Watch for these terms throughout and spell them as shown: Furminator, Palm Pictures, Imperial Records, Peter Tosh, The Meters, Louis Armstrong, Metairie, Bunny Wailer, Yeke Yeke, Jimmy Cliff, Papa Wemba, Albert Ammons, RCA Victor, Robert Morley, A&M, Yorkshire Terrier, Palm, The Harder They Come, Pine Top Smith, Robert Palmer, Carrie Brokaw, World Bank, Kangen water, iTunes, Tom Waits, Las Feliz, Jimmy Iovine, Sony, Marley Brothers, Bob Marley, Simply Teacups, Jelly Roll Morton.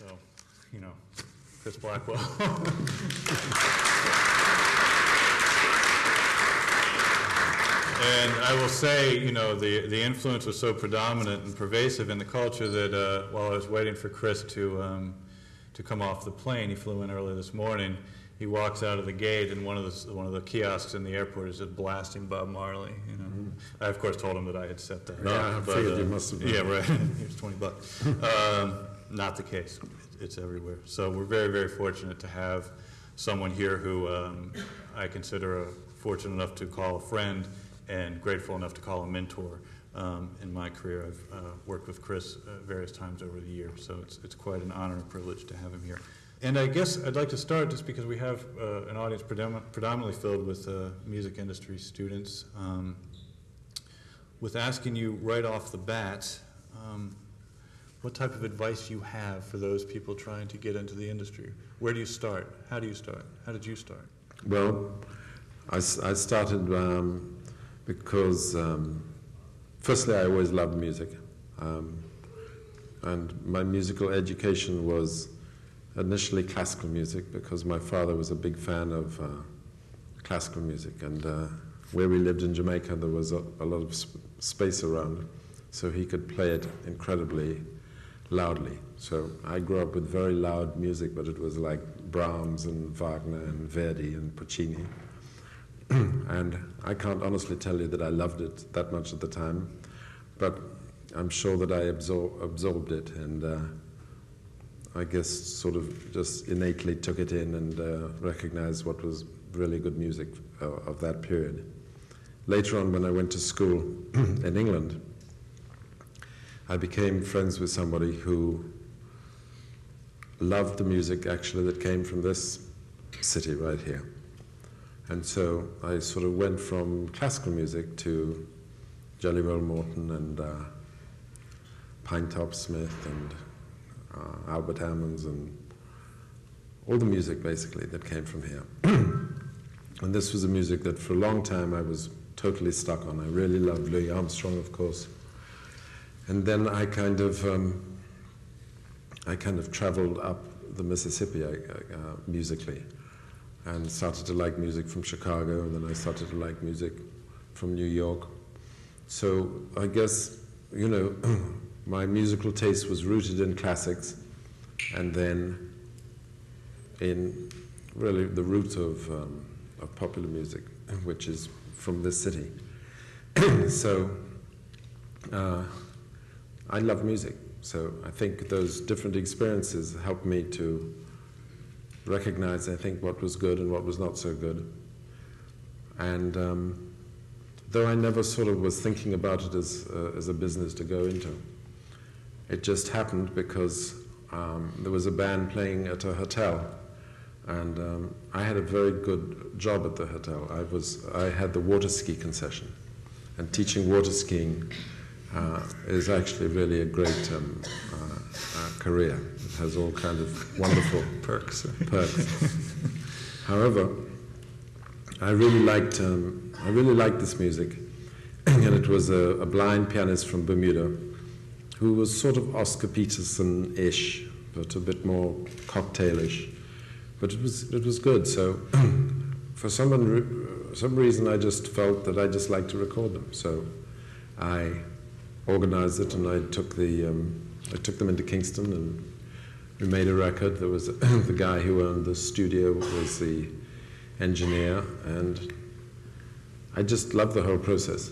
So, you know, Chris Blackwell. And I will say, you know, the influence was so predominant and pervasive in the culture that while I was waiting for Chris to come off the plane, he flew in early this morning. He walks out of the gate, and one of the kiosks in the airport is just blasting Bob Marley. You know, I of course told him that I had set that up. I figured you must have. Yeah, right. Here's $20. Not the case. It's everywhere. So we're very, very fortunate to have someone here who I consider fortunate enough to call a friend and grateful enough to call a mentor. In my career, I've worked with Chris various times over the years, so it's quite an honor and privilege to have him here. And I guess I'd like to start just because we have an audience predominantly filled with music industry students, with asking you right off the bat, what type of advice you have for those people trying to get into the industry? Where do you start? How do you start? How did you start? Well, I started because, firstly, I always loved music. And my musical education was initially classical music, because my father was a big fan of classical music, and where we lived in Jamaica there was a lot of space around, so he could play it incredibly loudly. So I grew up with very loud music, but it was like Brahms and Wagner and Verdi and Puccini. And I can't honestly tell you that I loved it that much at the time, but I'm sure that I absorbed it, and I guess sort of just innately took it in and recognized what was really good music of that period. Later on, when I went to school in England, I became friends with somebody who loved the music actually that came from this city right here. And so I sort of went from classical music to Jelly Roll Morton and Pine Top Smith and Albert Ammons and all the music basically that came from here. And this was a music that for a long time I was totally stuck on. I really loved Louis Armstrong, of course. And then I kind of traveled up the Mississippi musically, and started to like music from Chicago, and then I started to like music from New York. So I guess, you know, my musical taste was rooted in classics, and then in really the root of popular music, which is from this city. So I love music. So I think those different experiences helped me to recognize, I think, what was good and what was not so good. And though I never sort of was thinking about it as a business to go into, it just happened because there was a band playing at a hotel, and I had a very good job at the hotel. I had the water ski concession, and teaching water skiing is actually really a great career. It has all kind of wonderful perks. However, I really liked this music, and it was a blind pianist from Bermuda, who was sort of Oscar Peterson-ish, but a bit more cocktailish. But it was good. So for some reason, I just felt that I just liked to record them. So I organized it, and I took them into Kingston, and we made a record. There was the guy who owned the studio was the engineer, and I just loved the whole process.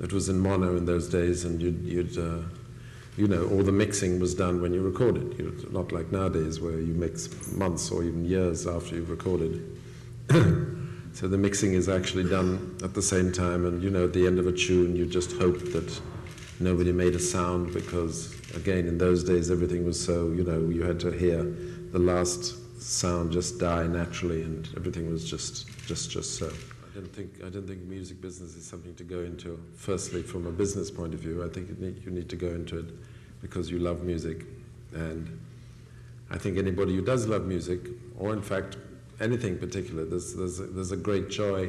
It was in mono in those days, and you'd all the mixing was done when you recorded. You're not like nowadays where you mix months or even years after you've recorded. So the mixing is actually done at the same time, and you know, at the end of a tune, you just hope that nobody made a sound, because again, in those days, everything was so, you know, you had to hear the last sound just die naturally, and everything was just so. I don't think music business is something to go into. Firstly, from a business point of view, I think you need to go into it because you love music, and I think anybody who does love music, or in fact anything particular, there's a great joy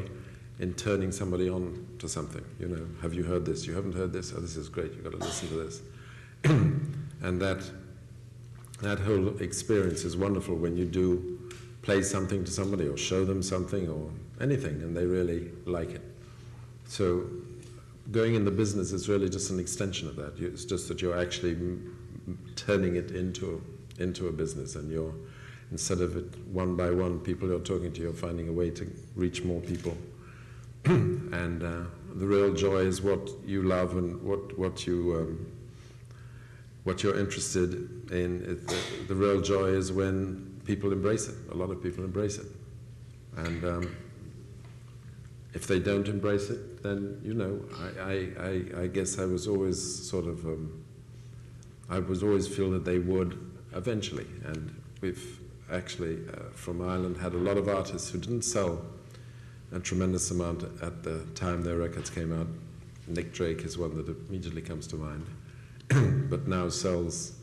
in turning somebody on to something. You know, have you heard this? You haven't heard this? Oh, this is great! You've got to listen to this. And that that whole experience is wonderful when you do play something to somebody or show them something or anything and they really like it. So going in the business is really just an extension of that. It's just that you're actually turning it into a business, and you're, instead of it one by one people you're talking to, you're finding a way to reach more people. And the real joy is what you love and what you're interested in. The real joy is when people embrace it. A lot of people embrace it, and if they don't embrace it, then you know. I guess I was always sort of. I was always feel that they would eventually, and we've actually from Ireland had a lot of artists who didn't sell a tremendous amount at the time their records came out. Nick Drake is one that immediately comes to mind, but now sells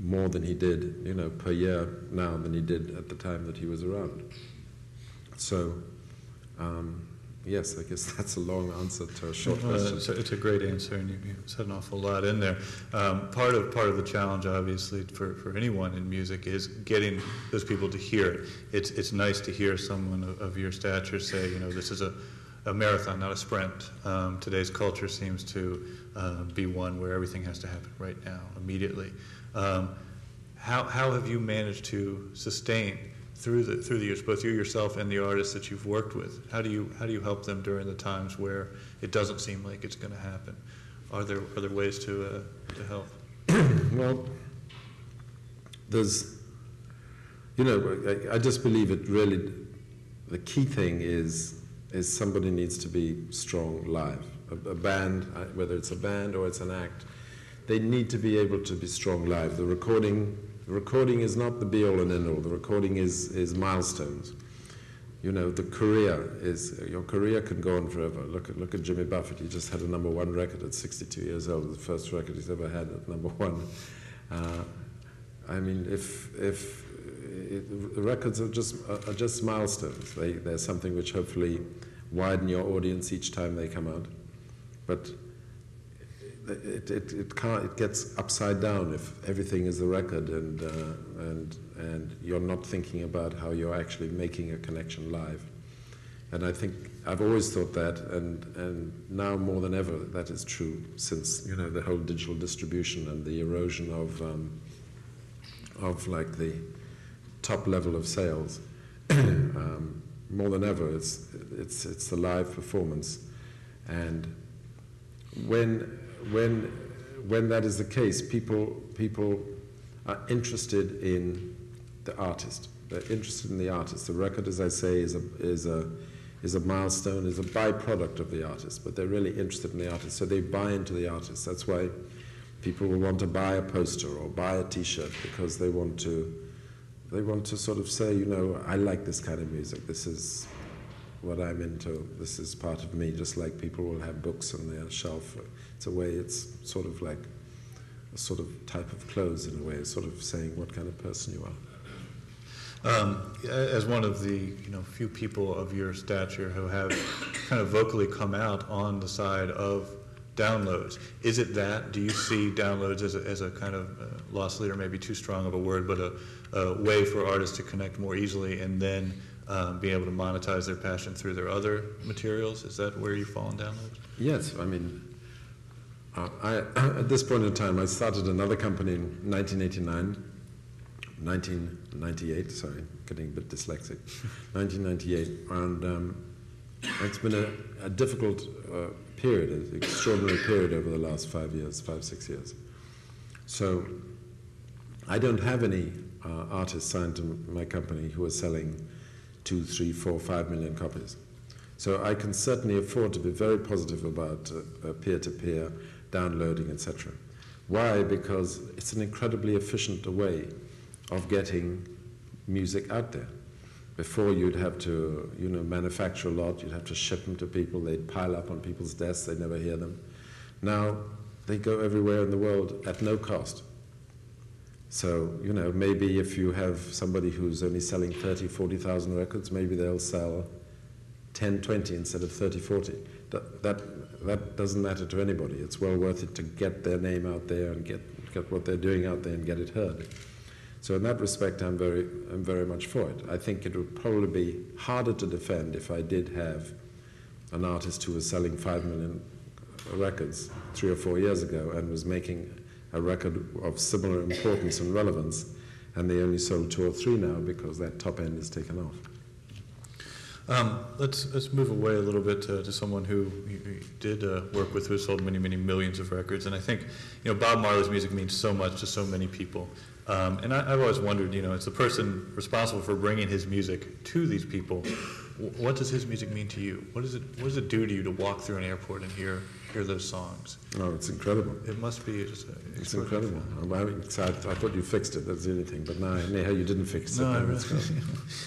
more than he did, you know, per year now than he did at the time that he was around. So, yes, I guess that's a long answer to a short question. It's a great answer, and you said an awful lot in there. Part of the challenge, obviously, for anyone in music is getting those people to hear it. It's nice to hear someone of your stature say, you know, this is a marathon, not a sprint. Today's culture seems to be one where everything has to happen right now, immediately. How have you managed to sustain through the years, both you yourself and the artists that you've worked with? How do you help them during the times where it doesn't seem like it's going to happen? Are there ways to help? Well, there's, you know, I just believe it really. The key thing is somebody needs to be strong live. A band, whether it's a band or it's an act, they need to be able to be strong live. The recording is not the be-all and end-all. The recording is milestones. You know, the career is, your career can go on forever. Look at Jimmy Buffett. He just had a number one record at 62 years old, the first record he's ever had at number one. I mean, if records are just milestones. They're something which hopefully widen your audience each time they come out. But it gets upside down if everything is the record and you're not thinking about how you're actually making a connection live. And I think I've always thought that, and now more than ever that is true, since, you know, the whole digital distribution and the erosion of like the top level of sales. More than ever it's the live performance, and when that is the case, people are interested in the artist. They're interested in the artist. The record, as I say, is a milestone, is a byproduct of the artist, but they're really interested in the artist, so they buy into the artist. That's why people will want to buy a poster or buy a T-shirt, because they want to sort of say, you know, I like this kind of music. This is what I'm into. This is part of me, just like people will have books on their shelf. It's a way, it's sort of like a sort of type of clothes in a way, sort of saying what kind of person you are. As one of the, you know, few people of your stature who have kind of vocally come out on the side of downloads, is it that? Do you see downloads as a kind of loss leader, maybe too strong of a word, but a way for artists to connect more easily and then be able to monetize their passion through their other materials? Is that where you fall on downloads? Yes, I mean, at this point in time, I started another company in 1998, sorry, getting a bit dyslexic, 1998, and it's been a difficult period, an extraordinary period over the last 5 years, 5, 6 years. So I don't have any artists signed to my company who are selling 2, 3, 4, 5 million copies. So I can certainly afford to be very positive about peer-to-peer downloading, etc. Why? Because it's an incredibly efficient way of getting music out there. Before you'd have to, you know, manufacture a lot, you'd have to ship them to people, they'd pile up on people's desks, they'd never hear them. Now they go everywhere in the world at no cost. So, you know, maybe if you have somebody who's only selling 30, 40,000 records, maybe they'll sell 10, 20 instead of 30, 40. That doesn't matter to anybody. It's well worth it to get their name out there and get get what they're doing out there and get it heard. So in that respect, I'm very much for it. I think it would probably be harder to defend if I did have an artist who was selling 5 million records 3 or 4 years ago and was making a record of similar importance and relevance, and they only sold 2 or 3 now because that top end is taken off. Let's move away a little bit to someone who you did work with, who sold many, many millions of records. And I think, you know, Bob Marley's music means so much to so many people. And I've always wondered, you know, it's the person responsible for bringing his music to these people. What does his music mean to you? What does it do to you to walk through an airport and hear those songs? Oh, it's incredible. It must be just... It's incredible. I thought you fixed it. That's the only thing. But now, anyhow, you didn't fix it. No,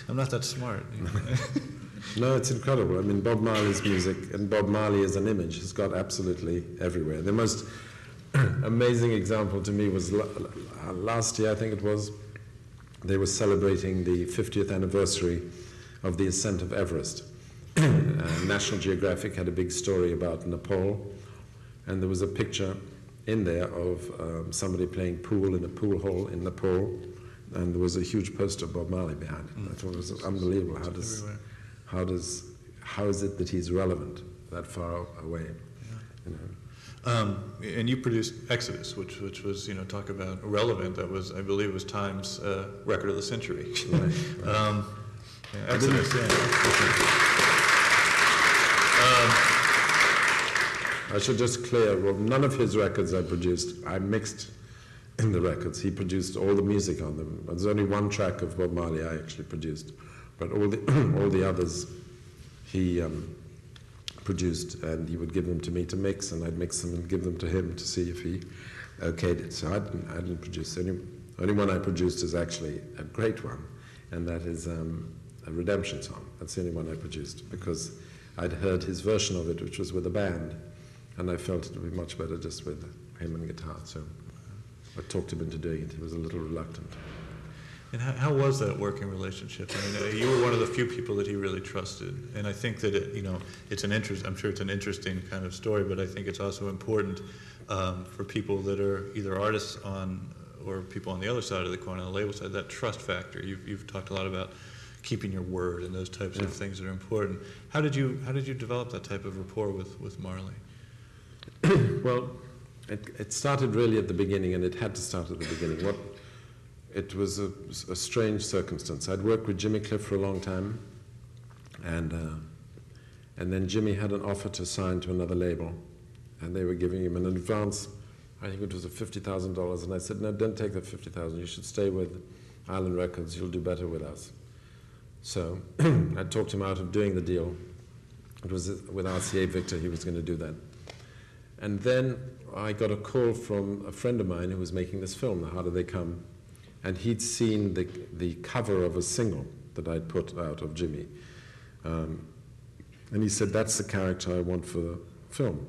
I'm not that smart. You know? No, it's incredible. I mean, Bob Marley's music, and Bob Marley as an image, has got absolutely everywhere. The most amazing example to me was last year, I think it was, they were celebrating the 50th anniversary of the ascent of Everest. National Geographic had a big story about Nepal, and there was a picture in there of somebody playing pool in a pool hall in Nepal, and there was a huge poster of Bob Marley behind it. I thought it was unbelievable. How is it that he's relevant that far away? Yeah. You know. And you produced Exodus, which was, you know, talk about irrelevant. That was, I believe, was Time's record of the century. Right. Yeah, Exodus. Yeah. I should just clear. Well, none of his records I produced. I mixed in the records. He produced all the music on them. There's only one track of Bob Marley I actually produced. But all the others he produced, and he would give them to me to mix, and I'd mix them and give them to him to see if he okayed it. So I didn't produce any. Only one I produced is actually a great one, and that is a Redemption Song. That's the only one I produced, because I'd heard his version of it, which was with a band, and I felt it would be much better just with him and guitar. So I talked him into doing it. He was a little reluctant. And how was that working relationship? I mean, you were one of the few people that he really trusted, and I think that it, you know, I'm sure it's an interesting kind of story, but I think it's also important for people that are either artists on or people on the other side of the coin, on the label side, that trust factor. You've talked a lot about keeping your word and those types of things that are important. How did you develop that type of rapport with Marley? Well, it started really at the beginning, and it had to start at the beginning. It was a strange circumstance. I'd worked with Jimmy Cliff for a long time, and then Jimmy had an offer to sign to another label, and they were giving him an advance. I think it was $50,000, and I said, no, don't take that $50,000. You should stay with Island Records. You'll do better with us. So I talked him out of doing the deal. It was with RCA Victor. He was going to do that. And then I got a call from a friend of mine who was making this film, The Harder They Come, and he'd seen the cover of a single that I'd put out of Jimmy. And he said, that's the character I want for the film.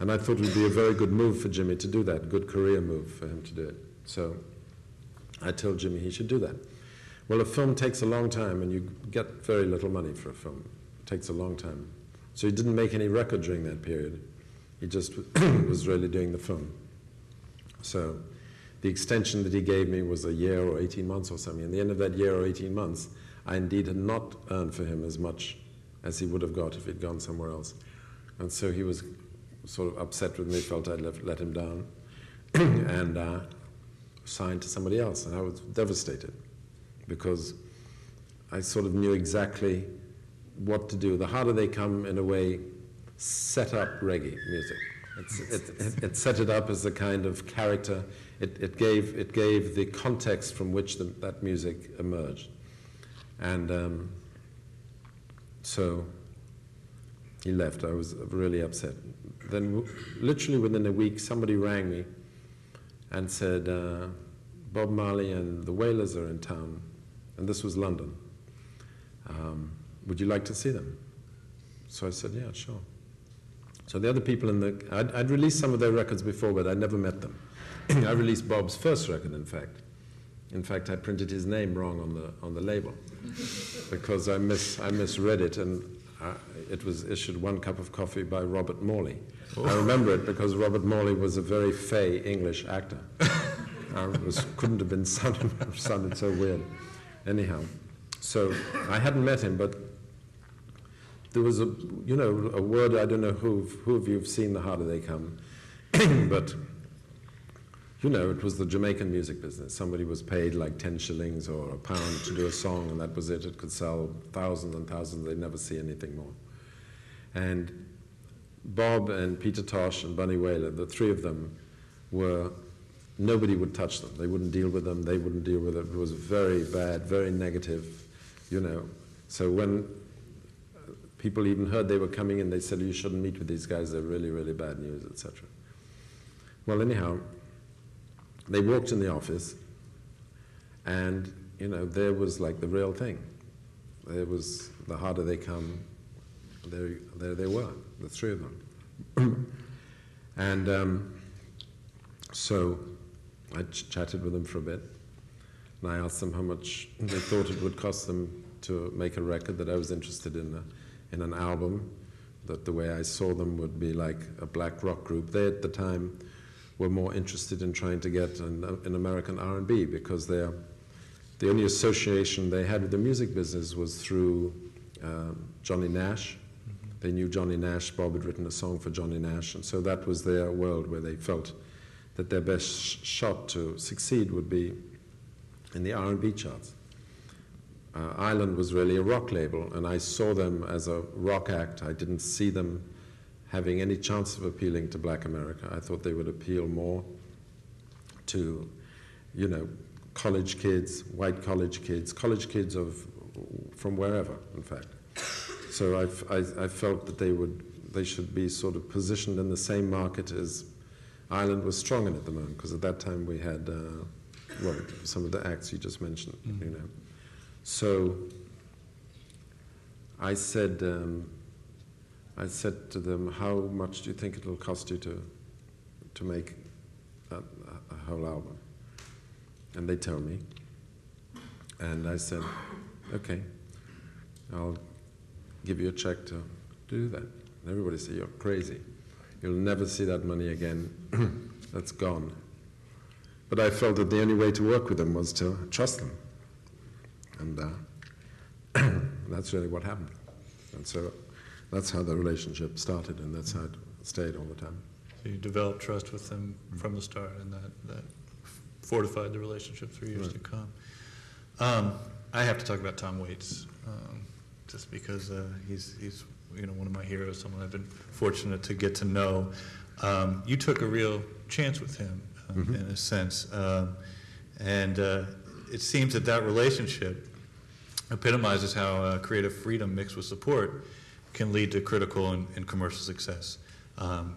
And I thought it would be a very good move for Jimmy to do that, good career move for him to do it. So I told Jimmy he should do that. Well, a film takes a long time, and you get very little money for a film. It takes a long time. So he didn't make any record during that period. He just was really doing the film. So the extension that he gave me was a year or 18 months or something. At the end of that year or 18 months, I indeed had not earned for him as much as he would have got if he'd gone somewhere else. And so he was sort of upset with me, felt I'd let him down, and signed to somebody else. And I was devastated, because I sort of knew exactly what to do. The Harder They Come, in a way, set up reggae music. It set it up as a kind of character. It gave the context from which that music emerged. And so he left. I was really upset. Then literally within a week, somebody rang me and said, Bob Marley and the Wailers are in town. And this was London. Would you like to see them? So I said, yeah, sure. So the other people I'd released some of their records before, but I'd never met them. I released Bob's first record, in fact. In fact, I printed his name wrong on the label because I misread it, and It was issued One Cup of Coffee by Robert Morley. Oh. I remember it because Robert Morley was a very fey English actor. Couldn't have been sounded so weird. Anyhow, so I hadn't met him, but there was a word, I don't know who of you have seen The Harder They Come, but it was the Jamaican music business. Somebody was paid like 10 shillings or a pound to do a song, and that was it. It could sell thousands and thousands. They'd never see anything more. And Bob and Peter Tosh and Bunny Wailer, the three of them, nobody would touch them. They wouldn't deal with them. They wouldn't deal with it. It was very bad, very negative, So when people even heard they were coming in, they said, you shouldn't meet with these guys. They're really, really bad news, etc. Well, anyhow, they walked in the office, and there was like the real thing. There was The Harder They Come. There they were, the three of them. And so I chatted with them for a bit, and I asked them how much they thought it would cost them to make a record that I was interested in an album, that the way I saw them would be like a black rock group. They, at the time, were more interested in trying to get an American R&B, because the only association they had with the music business was through Johnny Nash. Mm-hmm. They knew Johnny Nash. Bob had written a song for Johnny Nash, and so that was their world where they felt that their best shot to succeed would be in the R&B charts. Island was really a rock label, and I saw them as a rock act. I didn't see them having any chance of appealing to black America. I thought they would appeal more to, college kids, white college kids from wherever, in fact. So I felt that they should be sort of positioned in the same market as Ireland was strong in at the moment, because at that time we had, some of the acts you just mentioned, mm-hmm. So I said to them, how much do you think it'll cost you to make a whole album? And they told me. And I said, okay, I'll give you a check to do that. And everybody said, you're crazy. You'll never see that money again. That's gone. But I felt that the only way to work with them was to trust them. And that's really what happened. And so that's how the relationship started, and that's how it stayed all the time. So you developed trust with them from the start, and that fortified the relationship for years to come. I have to talk about Tom Waits, just because he's one of my heroes, someone I've been fortunate to get to know. You took a real chance with him, mm-hmm. in a sense, and it seems that relationship epitomizes how creative freedom mixed with support can lead to critical and commercial success.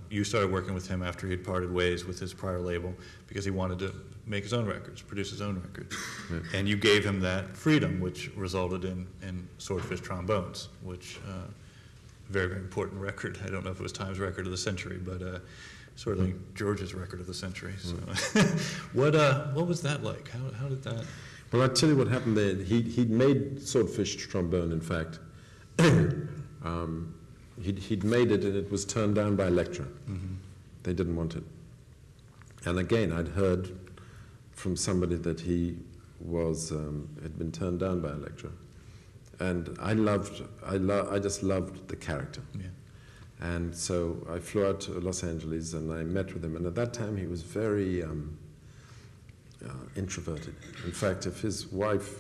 You started working with him after he had parted ways with his prior label because he wanted to make his own records, produce his own records. Yeah. And you gave him that freedom, which resulted in Swordfish Trombones, which very, very important record. I don't know if it was Time's record of the century, but certainly George's record of the century. So, what was that like? How did that? Well, I'll tell you what happened there. He'd made Swordfish Trombone, in fact. He'd made it, and it was turned down by Electra. Mm-hmm. They didn't want it. And again, I'd heard from somebody that he was had been turned down by Electra. And I just loved the character. Yeah. And so I flew out to Los Angeles, and I met with him. And at that time, he was very introverted. In fact, if his wife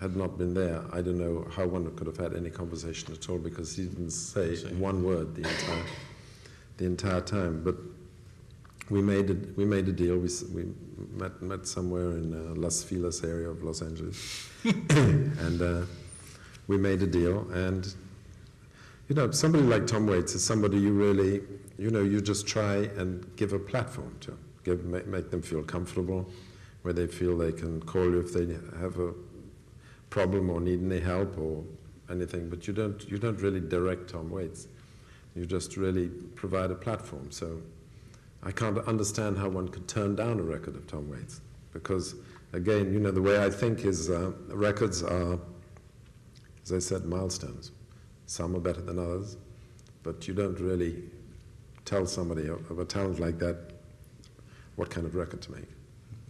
had not been there, I don't know how one could have had any conversation at all, because he didn't say one word the entire time. But we made a deal. We met somewhere in Las Feliz area of Los Angeles, and we made a deal. And somebody like Tom Waits is somebody you really you just try and give a platform to, make them feel comfortable, where they feel they can call you if they have a problem or need any help or anything, but you don't really direct Tom Waits. You just really provide a platform. So I can't understand how one could turn down a record of Tom Waits, because again, the way I think is records are, as I said, milestones. Some are better than others, but you don't really tell somebody of a talent like that what kind of record to make,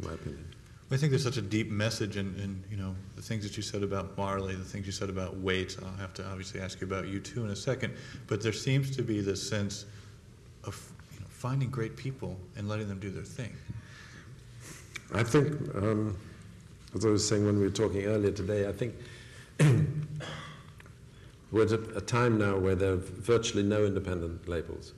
in my opinion. I think there's such a deep message in you know, the things that you said about Marley, the things you said about Waits. I'll have to obviously ask you about U2 in a second, but there seems to be this sense of, you know, finding great people and letting them do their thing. I think, as I was saying when we were talking earlier today, I think we're at a time now where there are virtually no independent labels.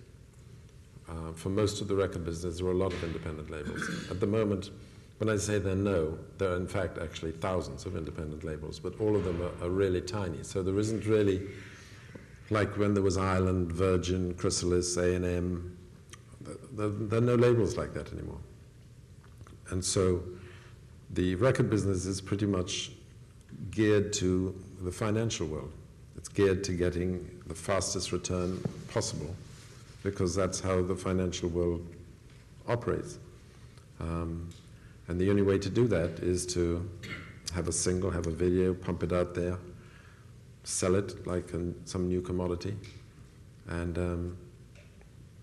For most of the record business, there are a lot of independent labels. At the moment, when I say there are no, there are in fact actually thousands of independent labels, but all of them are really tiny. So there isn't really, like when there was Island, Virgin, Chrysalis, A&M, there are no labels like that anymore. And so the record business is pretty much geared to the financial world. It's geared to getting the fastest return possible, because that's how the financial world operates. And the only way to do that is to have a single, have a video, pump it out there, sell it like some new commodity, and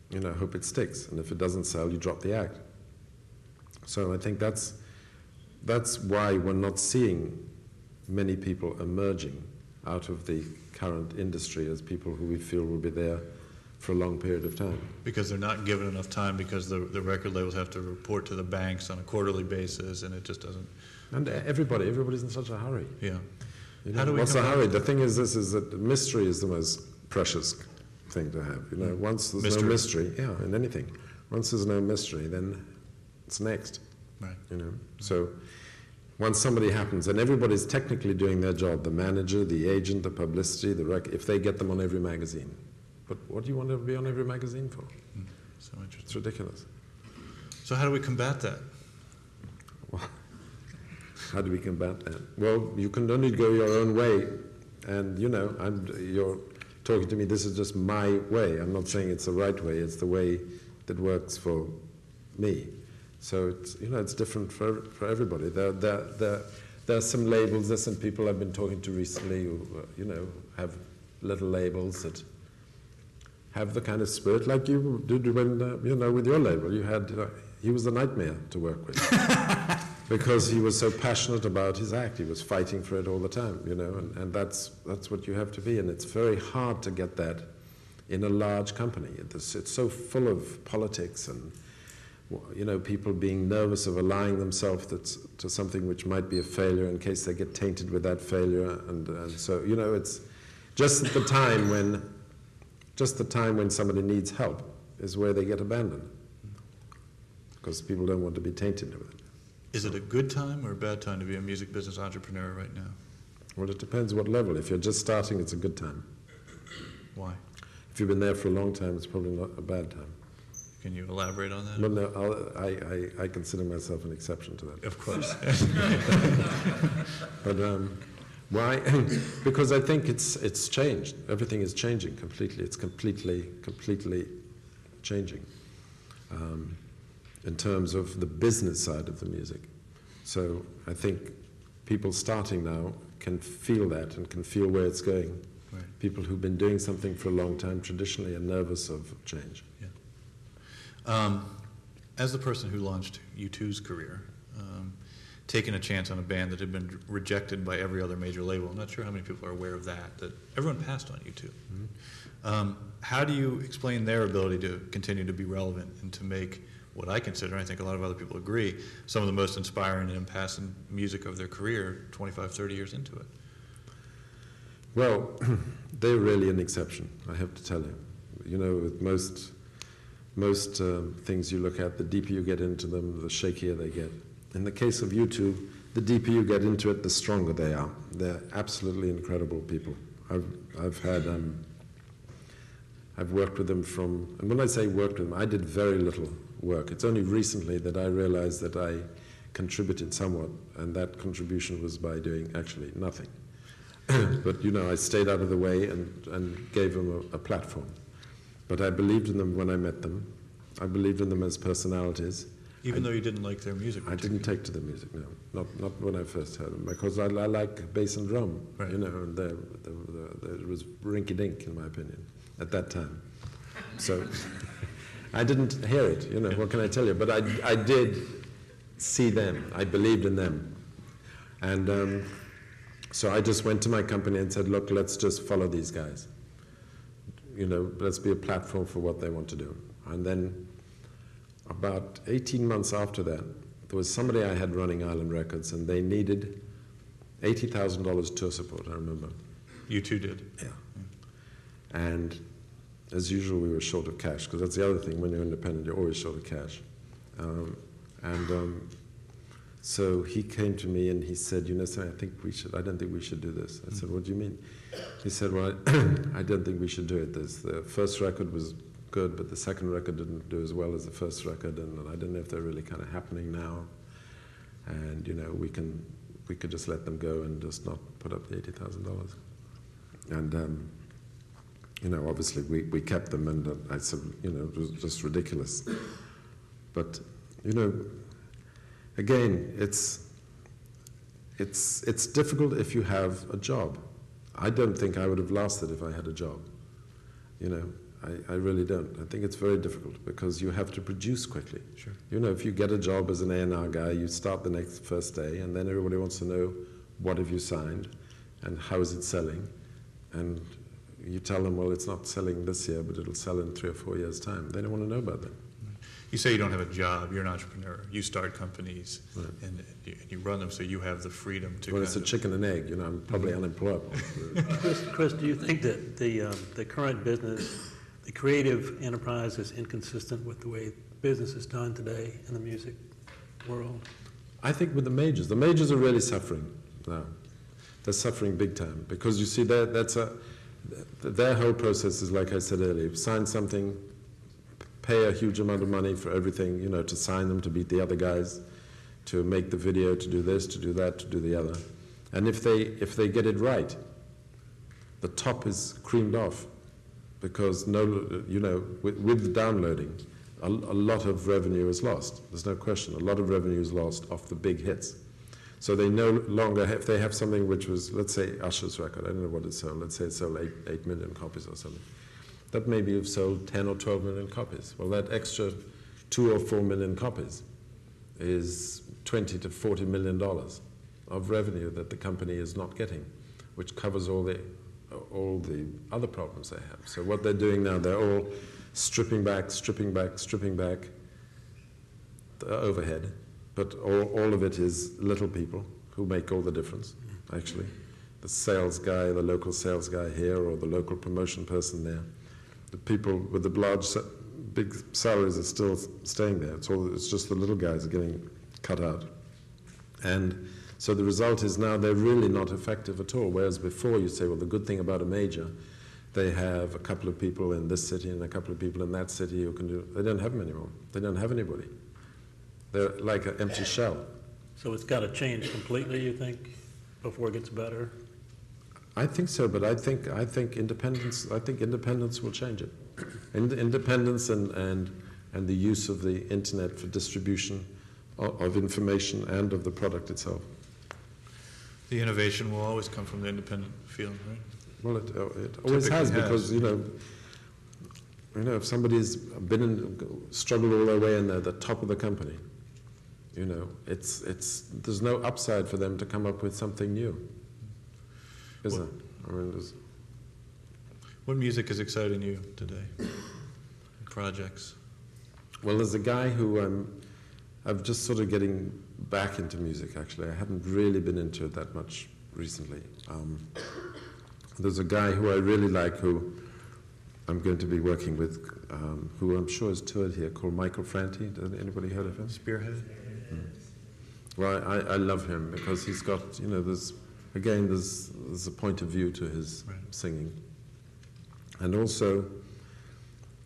you know, hope it sticks. And if it doesn't sell, you drop the act. So I think that's why we're not seeing many people emerging out of the current industry as people who we feel will be there for a long period of time. Because they're not given enough time, because the record labels have to report to the banks on a quarterly basis, and it just doesn't... And everybody's in such a hurry. Yeah. You know, how do we what's the hurry? The thing is this, is that mystery is the most precious thing to have. You know, once there's no mystery, yeah, in anything. Once there's no mystery, then it's next. Right. You know, so once somebody happens, and everybody's technically doing their job, the manager, the agent, the publicity, the record, if they get them on every magazine. But what do you want to be on every magazine for? So interesting. It's ridiculous. So how do we combat that? Well, how do we combat that? Well, you can only go your own way, and you know, you're talking to me, this is just my way. I'm not saying it's the right way, it's the way that works for me. So it's, you know, it's different for everybody. There are some labels, there's some people I've been talking to recently who, you know, have little labels that have the kind of spirit like you did when, you know, with your label. You had, he was a nightmare to work with because he was so passionate about his act. He was fighting for it all the time, you know, and that's what you have to be. And it's very hard to get that in a large company. It's so full of politics and, you know, people being nervous of allying themselves to something which might be a failure in case they get tainted with that failure. And so, you know, it's just at the time when... Just the time when somebody needs help is where they get abandoned, because people don't want to be tainted with it. Is it a good time or a bad time to be a music business entrepreneur right now? Well, it depends what level. If you're just starting, it's a good time. Why? If you've been there for a long time, it's probably not a bad time. Can you elaborate on that? Well, no, I consider myself an exception to that. Of course. But why? Because I think it's changed. Everything is changing completely. It's completely changing in terms of the business side of the music. So I think people starting now can feel that and can feel where it's going. Right. People who've been doing something for a long time traditionally are nervous of change. Yeah. As the person who launched U2's career, taking a chance on a band that had been rejected by every other major label. I'm not sure how many people are aware of that everyone passed on U2. Mm-hmm. How do you explain their ability to continue to be relevant and to make what I consider, and I think a lot of other people agree, some of the most inspiring and impassioned music of their career 25, 30 years into it? Well, they're really an exception, I have to tell you. You know, with most things you look at, the deeper you get into them, the shakier they get. In the case of U2, the deeper you get into it, the stronger they are. They're absolutely incredible people. I've worked with them from, and when I say worked with them, I did very little work. It's only recently that I realized that I contributed somewhat, and that contribution was by doing actually nothing. But you know, I stayed out of the way and gave them a platform. But I believed in them when I met them. I believed in them as personalities. Even though you didn't like their music? I didn't take to the music, no. Not when I first heard them, because I like bass and drum, right. You know, and it was rinky-dink, in my opinion, at that time. So I didn't hear it, you know, yeah. What can I tell you? But I did see them. I believed in them. And so I just went to my company and said, look, let's just follow these guys. You know, let's be a platform for what they want to do. And then about 18 months after that, there was somebody I had running Island Records, and they needed $80,000 tour support, I remember. You two did? Yeah. And as usual, we were short of cash, because that's the other thing, when you're independent, you're always short of cash. So he came to me and he said, you know something, I don't think we should do this. I said, what do you mean? He said, well, I don't think we should do it. The first record was good, but the second record didn't do as well as the first record, and I don't know if they're really kind of happening now. And, you know, we could just let them go and just not put up the $80,000. And, you know, obviously we kept them, and I said, you know, it was just ridiculous. But, you know, again, it's difficult if you have a job. I don't think I would have lasted if I had a job. You know, I really don't. I think it's very difficult because you have to produce quickly. Sure. You know, if you get a job as an A&R guy, you start the first day, and then everybody wants to know what have you signed and how is it selling. And you tell them, well, it's not selling this year, but it'll sell in 3 or 4 years' time. They don't want to know about that. You say you don't have a job, you're an entrepreneur. You start companies, right. And you run them, so you have the freedom to... Well, it's a chicken and egg, you know, I'm probably unemployable. Chris, do you think that the current business, the creative enterprise is inconsistent with the way business is done today in the music world? I think with the majors are really suffering now. They're suffering big time, because you see, their whole process is, like I said earlier, sign something, pay a huge amount of money for everything, you know, to sign them, to beat the other guys, to make the video, to do this, to do that, to do the other. And if they get it right, the top is creamed off, because you know, with downloading, a lot of revenue is lost. There's no question. A lot of revenue is lost off the big hits. So they no longer have, if they have something which was, let's say, Usher's record, I don't know what it sold, let's say it sold 8 million copies or something. That maybe you've sold 10 or 12 million copies. Well, that extra 2 or 4 million copies is $20 to $40 million of revenue that the company is not getting, which covers all the other problems they have. So what they're doing now, they're all stripping back the overhead, but all of it is little people who make all the difference, actually. The sales guy, the local sales guy here, or the local promotion person there. The people with the large, big salaries are still staying there. It's just the little guys are getting cut out. And so the result is now they're really not effective at all, whereas before you say, well, the good thing about a major, they have a couple of people in this city and a couple of people in that city who can do it. They don't have them anymore. They don't have anybody. They're like an empty shell. So it's got to change completely, you think, before it gets better? I think so, but I think independence will change it. Independence and the use of the internet for distribution of information and of the product itself. The innovation will always come from the independent field, right? Well, it always has. Because you know if somebody's been struggled all their way and they're the top of the company, you know, there's no upside for them to come up with something new. Isn't it? I mean, what music is exciting you today? Projects? Well, there's a guy who I'm just sort of getting back into music, actually. I haven't really been into it that much recently. There's a guy who I really like who I'm going to be working with, who I'm sure has toured here, called Michael Franti. Has anybody heard of him? Spearhead? Mm. Well, I love him because he's got, you know, there's a point of view to his singing. And also,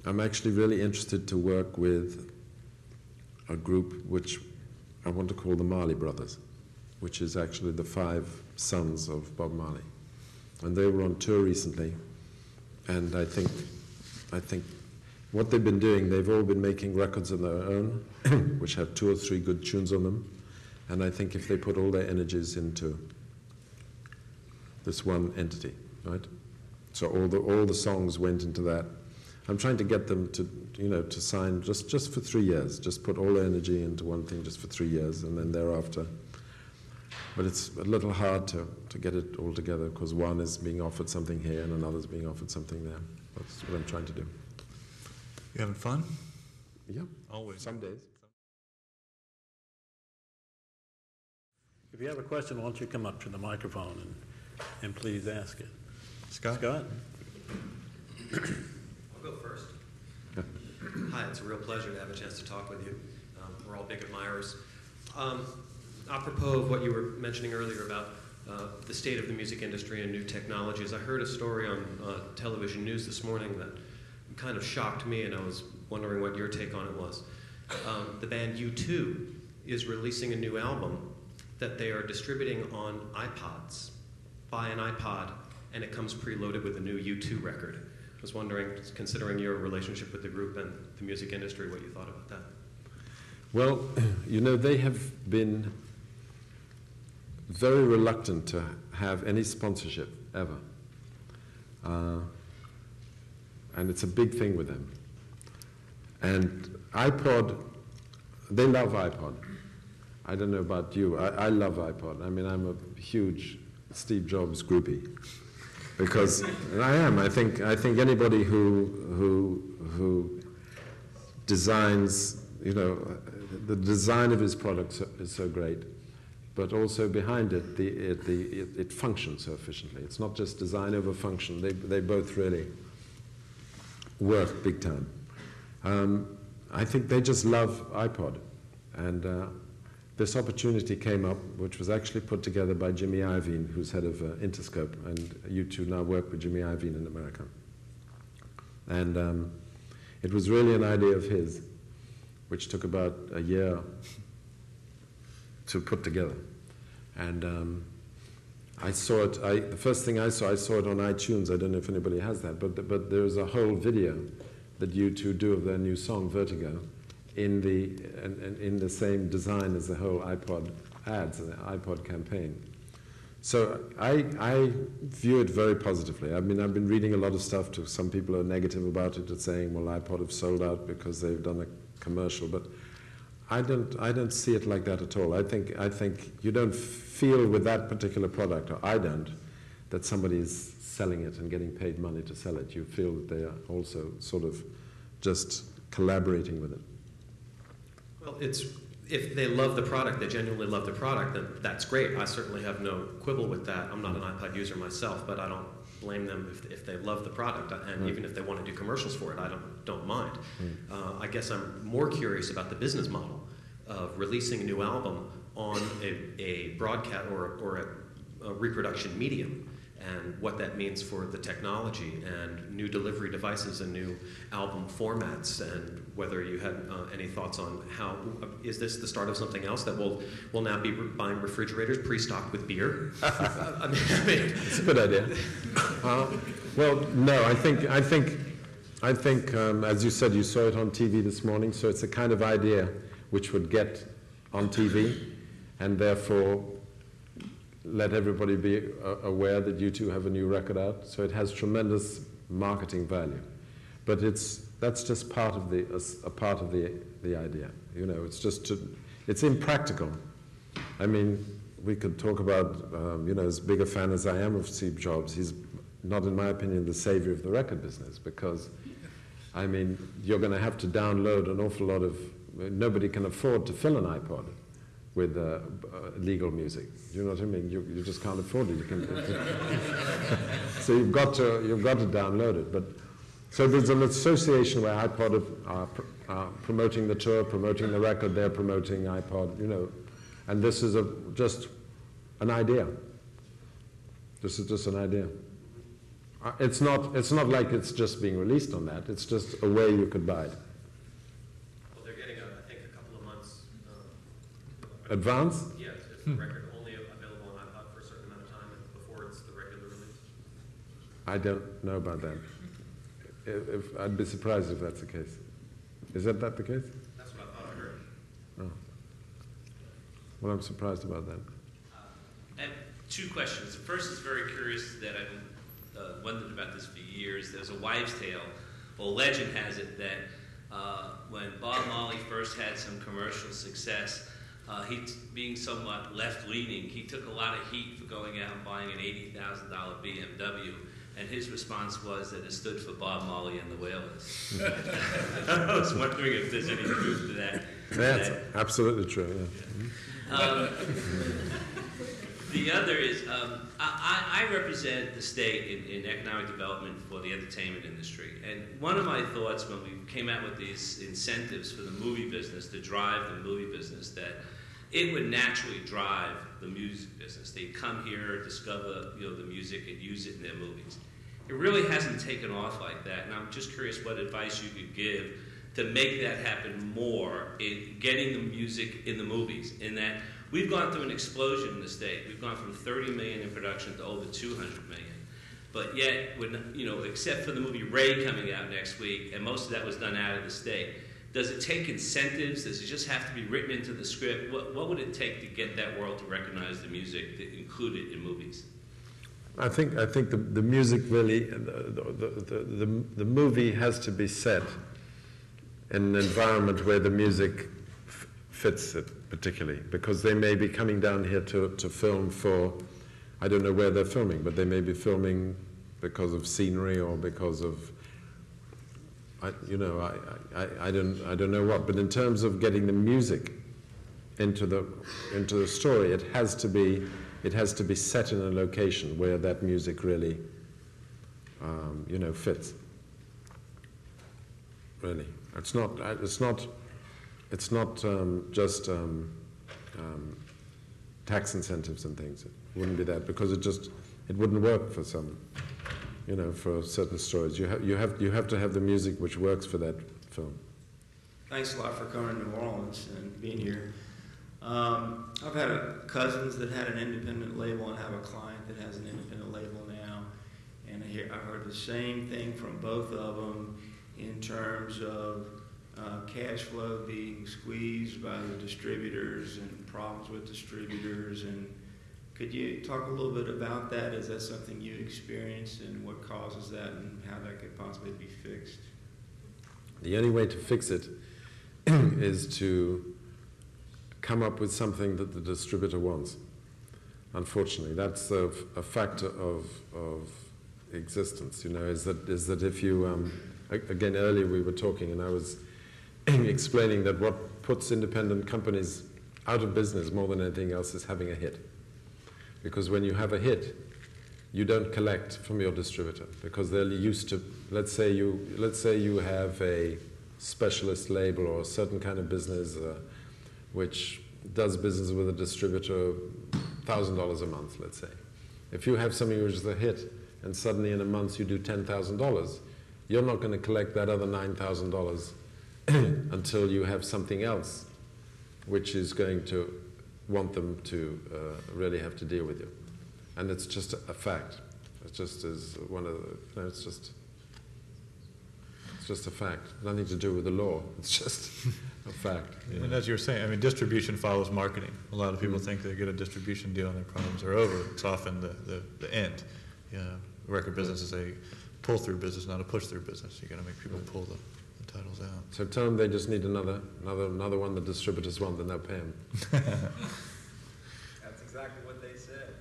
I'm actually really interested to work with a group which I want to call the Marley Brothers, which is actually the 5 sons of Bob Marley. And they were on tour recently, and I think what they've been doing, they've all been making records of their own, which have two or three good tunes on them. And I think if they put all their energies into this one entity, right? So all the songs went into that. I'm trying to get them to, you know, to sign just for 3 years. Just put all their energy into one thing just for 3 years, and then thereafter. But it's a little hard to get it all together, because one is being offered something here and another's being offered something there. That's what I'm trying to do. You having fun? Yeah. Always. Some days. If you have a question, why don't you come up to the microphone and please ask it. Scott? I'll go first. Hi, it's a real pleasure to have a chance to talk with you. We're all big admirers. Apropos of what you were mentioning earlier about the state of the music industry and new technologies, I heard a story on television news this morning that kind of shocked me, and I was wondering what your take on it was. The band U2 is releasing a new album that they are distributing on iPods. Buy an iPod, and it comes preloaded with a new U2 record. I was wondering, considering your relationship with the group and the music industry, what you thought about that. Well, you know, they have been very reluctant to have any sponsorship ever. And it's a big thing with them. And iPod, they love iPod. I don't know about you, I love iPod. I mean, I'm a huge Steve Jobs groupie. Because, and I am, I think anybody who designs, you know, the design of his product is so great, but also behind it, it functions so efficiently. It's not just design over function. They both really work big time. I think they just love iPod. And this opportunity came up, which was actually put together by Jimmy Iovine, who's head of Interscope, and U2 now work with Jimmy Iovine in America. And it was really an idea of his, which took about a year to put together. And I saw it, the first thing I saw it on iTunes. I don't know if anybody has that, but there's a whole video that U2 do of their new song, Vertigo, in the same design as the whole iPod ads and the iPod campaign. So I view it very positively. I mean, I've been reading a lot of stuff to some people who are negative about it and saying, well, iPod have sold out because they've done a commercial, but I don't see it like that at all. I think you don't feel with that particular product, or I don't, that somebody is selling it and getting paid money to sell it. You feel that they are also sort of just collaborating with it. Well, if they love the product, they genuinely love the product, then that's great. I certainly have no quibble with that. I'm not an iPod user myself, but I don't blame them if they love the product. And even if they want to do commercials for it, I don't mind. I guess I'm more curious about the business model of releasing a new album on a broadcast or a reproduction medium, and what that means for the technology and new delivery devices and new album formats, and whether you had any thoughts on how, is this the start of something else that will now be buying refrigerators pre-stocked with beer? I mean, that's a good idea. Well, no, I think as you said, you saw it on TV this morning, so it's a kind of idea which would get on TV, and therefore let everybody be aware that you two have a new record out, so it has tremendous marketing value. But that's just part of the idea. You know, it's impractical. I mean, we could talk about, you know, as big a fan as I am of Steve Jobs, he's not, in my opinion, the savior of the record business, because, I mean, you're going to have to download an awful lot of, nobody can afford to fill an iPod with legal music. You know what I mean? You just can't afford it. You can, so you've got to download it. But so there's an association where iPod are promoting the tour, promoting the record. They're promoting iPod. You know, and this is just an idea. This is just an idea. It's not like it's just being released on that. It's just a way you could buy it. Advance? Yeah, it's the record only available on iPod for a certain amount of time before it's the regular release. I don't know about that. If, I'd be surprised if that's the case. Is that the case? That's what I thought I heard. Oh. Well, I'm surprised about that. I have two questions. The first is very curious that I've wondered about this for years. There's a wives' tale, or legend has it, that when Bob Marley first had some commercial success, he, being somewhat left-leaning, he took a lot of heat for going out and buying an $80,000 BMW. And his response was that it stood for Bob Marley and the Wailers. I was wondering if there's any truth to that. That's absolutely true. Yeah. The other is, I represent the state in economic development for the entertainment industry. And one of my thoughts when we came out with these incentives for the movie business, to drive the movie business, that it would naturally drive the music business. They come here, discover the music, and use it in their movies. It really hasn't taken off like that, and I'm just curious what advice you could give to make that happen more in getting the music in the movies, in that we've gone through an explosion in the state. We've gone from 30 million in production to over 200 million. But yet, when, except for the movie Ray coming out next week, and most of that was done out of the state, does it take incentives? Does it just have to be written into the script? What would it take to get that world to recognize the music, to include it in movies? I think the music really, the movie has to be set in an environment where the music fits it particularly, because they may be coming down here to film for, I don't know where they're filming, but they may be filming because of scenery or because of I don't know what, but in terms of getting the music into the story, it has to be set in a location where that music really fits. Really, it's not just tax incentives and things. It wouldn't be that, because it wouldn't work for some. For certain stories, you have to have the music which works for that film. Thanks a lot for coming to New Orleans and being here. I've had cousins that had an independent label, and I have a client that has an independent label now. And I heard the same thing from both of them in terms of cash flow being squeezed by the distributors and problems with distributors and. Could you talk a little bit about that? Is that something you experienced, and what causes that, and how that could possibly be fixed? The only way to fix it is to come up with something that the distributor wants. Unfortunately, that's a factor of existence. Is that if you again, earlier we were talking, and I was explaining that what puts independent companies out of business more than anything else is having a hit. Because when you have a hit, you don't collect from your distributor, because they're used to. Let's say you have a specialist label or a certain kind of business which does business with a distributor, $1,000 a month. Let's say, if you have something which is a hit, and suddenly in a month you do $10,000, you're not going to collect that other $9,000 until you have something else, which is going to. Want them to really have to deal with you, and it's just a fact. It just is one of the. No, it's just a fact. Nothing to do with the law. It's just a fact. Yeah. And as you were saying, distribution follows marketing. A lot of people think they get a distribution deal and their problems are over. It's often the end. The record business is a pull-through business, not a push-through business. You got to make people pull the titles out. So tell them they just need another one the distributors want, then they'll pay them. That's exactly what they said.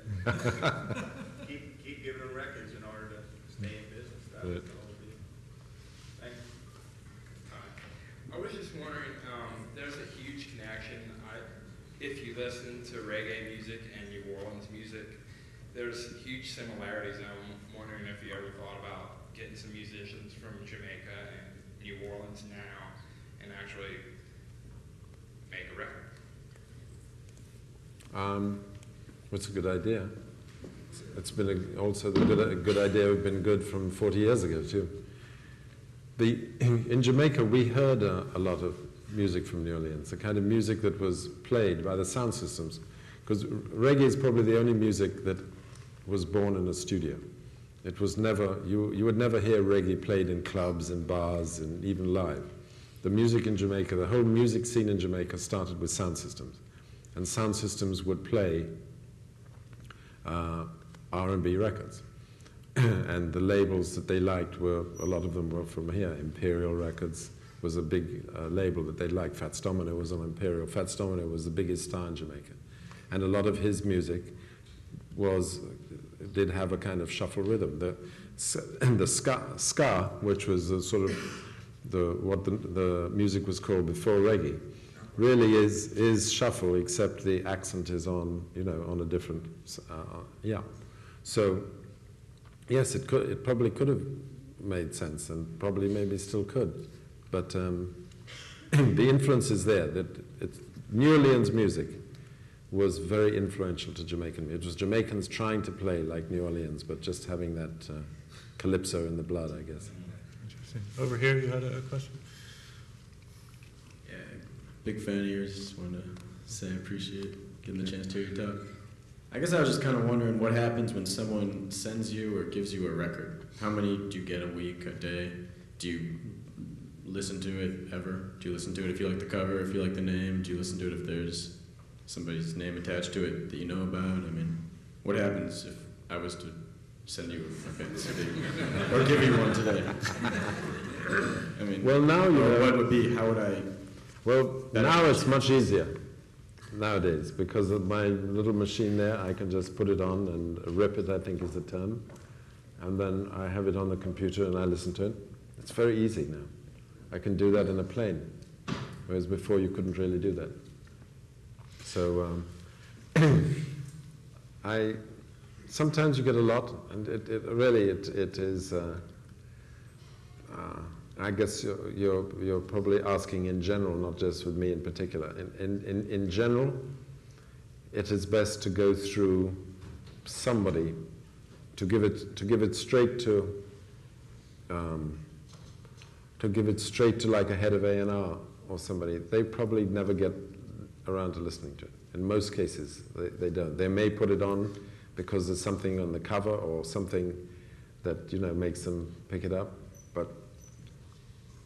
keep giving them records in order to stay in business. That was the whole deal. Thanks. I was just wondering, there's a huge connection. If you listen to reggae music and New Orleans music, there's huge similarities. I'm wondering if you ever thought about getting some musicians from Jamaica and New Orleans now and actually make a record. It's a good idea. It's been a good idea. We've been good from 40 years ago too. In Jamaica, we heard a lot of music from New Orleans, the kind of music that was played by the sound systems, because reggae is probably the only music that was born in a studio. It was never, you would never hear reggae played in clubs and bars and even live. The music in Jamaica, the whole music scene in Jamaica started with sound systems. And sound systems would play R&B records. And the labels that they liked were, a lot of them were from here. Imperial Records was a big label that they liked. Fats Domino was on Imperial. Fats Domino was the biggest star in Jamaica. And a lot of his music was, did have a kind of shuffle rhythm. The ska, which was a sort of what the music was called before reggae, really is shuffle, except the accent is on, you know, on a different, yeah. So, yes, it probably could have made sense, and probably maybe still could, but the influence is there. That New Orleans music was very influential to Jamaican music. It was Jamaicans trying to play like New Orleans, but just having that calypso in the blood, I guess. Interesting. Over here, you had a question? Yeah, big fan of yours. Just wanted to say I appreciate getting the chance to hear you talk. I guess I was just kind of wondering what happens when someone sends you or gives you a record. How many do you get a week, a day? Do you listen to it ever? Do you listen to it if you like the cover, if you like the name? Do you listen to it if there's somebody's name attached to it that you know about? I mean, what happens if I was to send you a CD or give you one today? I mean, well, now you know, what would be, how would I? Well, now it's much easier nowadays because of my little machine there. I can just put it on and rip it, I think is the term, and then I have it on the computer and I listen to it. It's very easy now. I can do that in a plane, whereas before you couldn't really do that. So I sometimes you get a lot, and it really is. I guess you're probably asking in general, not just with me in particular. In general, it is best to go through somebody, to give it straight to like a head of A&R or somebody. They probably never get around to listening to it. In most cases, they don't. They may put it on because there's something on the cover or something that, you know, makes them pick it up. But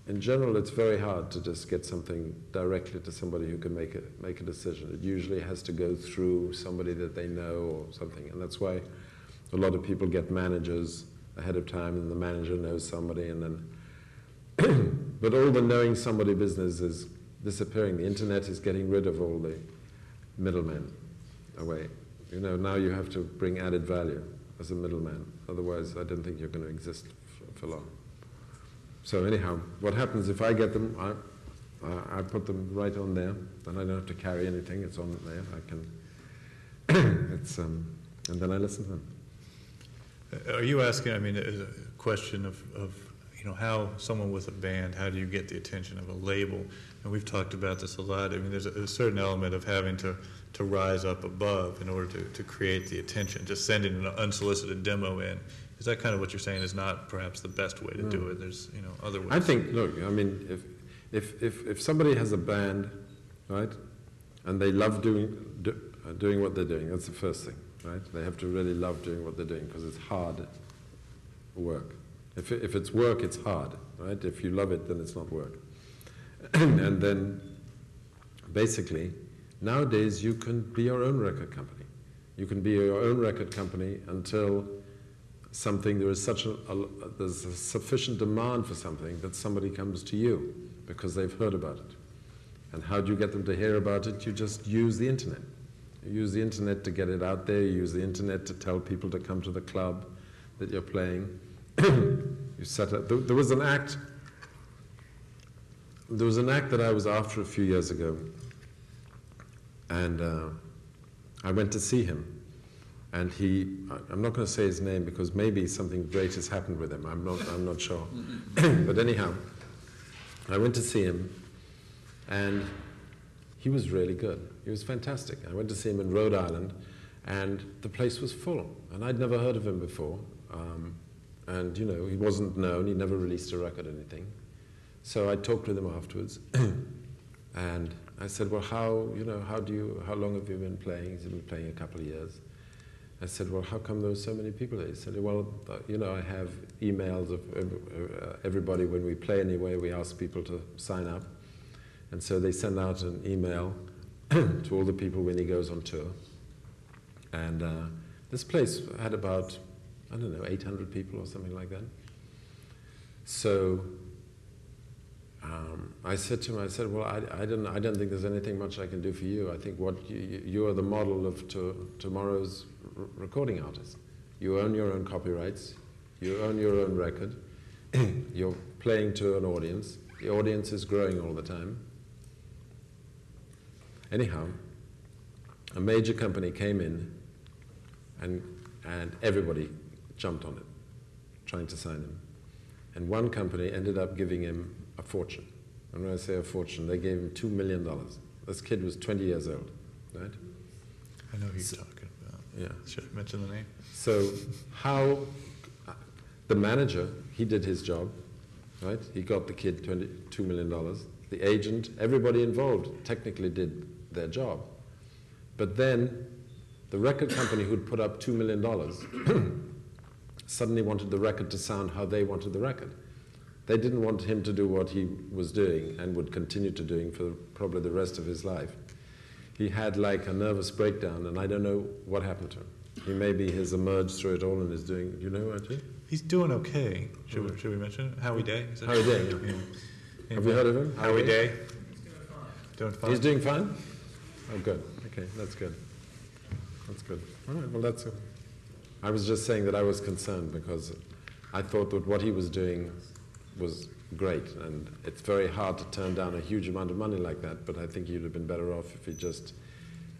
in general, it's very hard to just get something directly to somebody who can make a decision. It usually has to go through somebody that they know or something. And that's why a lot of people get managers ahead of time, and the manager knows somebody, and then but all the knowing somebody business is disappearing. The internet is getting rid of all the middlemen away. You know, now you have to bring added value as a middleman. Otherwise, I don't think you're going to exist for long. So anyhow, what happens if I get them, I put them right on there, then I don't have to carry anything. It's on there. I can, and then I listen to them. Are you asking, I mean, is a question of you know, how someone with a band, how do you get the attention of a label? And we've talked about this a lot. I mean, there's a certain element of having to rise up above in order to create the attention. Just sending an unsolicited demo in, is that kind of what you're saying is not perhaps the best way to do it? There's, you know, other ways. I think, look, I mean, if somebody has a band, right, and they love doing what they're doing, that's the first thing, right? They have to really love doing what they're doing, because it's hard work. If it's work, it's hard, right? If you love it, then it's not work. And then, basically, nowadays you can be your own record company. You can be your own record company until something, there is such there's a sufficient demand for something that somebody comes to you because they've heard about it. And how do you get them to hear about it? You just use the internet. You use the internet to get it out there. You use the internet to tell people to come to the club that you're playing. You set up. There was an act. There was an act that I was after a few years ago, and I went to see him. And I'm not going to say his name because maybe something great has happened with him. I'm not sure. But anyhow, I went to see him, and he was really good. He was fantastic. I went to see him in Rhode Island, and the place was full. And I'd never heard of him before. And, you know, he wasn't known. He never released a record or anything. So I talked with him afterwards, and I said, well, how long have you been playing? He's been playing a couple of years. I said, well, how come there were so many people there? He said, well, you know, I have emails of everybody. When we play anyway, we ask people to sign up. And so they send out an email to all the people when he goes on tour. And this place had about, I don't know, 800 people or something like that. So I said to him, well, I don't think there's anything much I can do for you. I think what you are the model of tomorrow's recording artists. You own your own copyrights. You own your own record. You're playing to an audience. The audience is growing all the time. Anyhow, a major company came in, and everybody jumped on it, trying to sign him. And one company ended up giving him a fortune. And when I say a fortune, they gave him $2 million. This kid was 20 years old, right? I know who you're talking about. Yeah. Should I mention the name? So how the manager, he did his job, right? He got the kid $2 million. The agent, everybody involved technically did their job. But then the record company who'd put up $2 million suddenly wanted the record to sound how they wanted the record. They didn't want him to do what he was doing and would continue to doing for probably the rest of his life. He had like a nervous breakdown, and I don't know what happened to him. He maybe has emerged through it all and is doing, you know, actually? He's doing okay. Should we mention it? Howie Day? Is that Howie Day. Yeah. Have you heard of him? Howie Day? Doing fine. He's doing fine? Oh, good. Okay, that's good. That's good. All right, well, that's good. I was just saying that I was concerned because I thought that what he was doing was great, and it's very hard to turn down a huge amount of money like that, but I think he'd have been better off if he just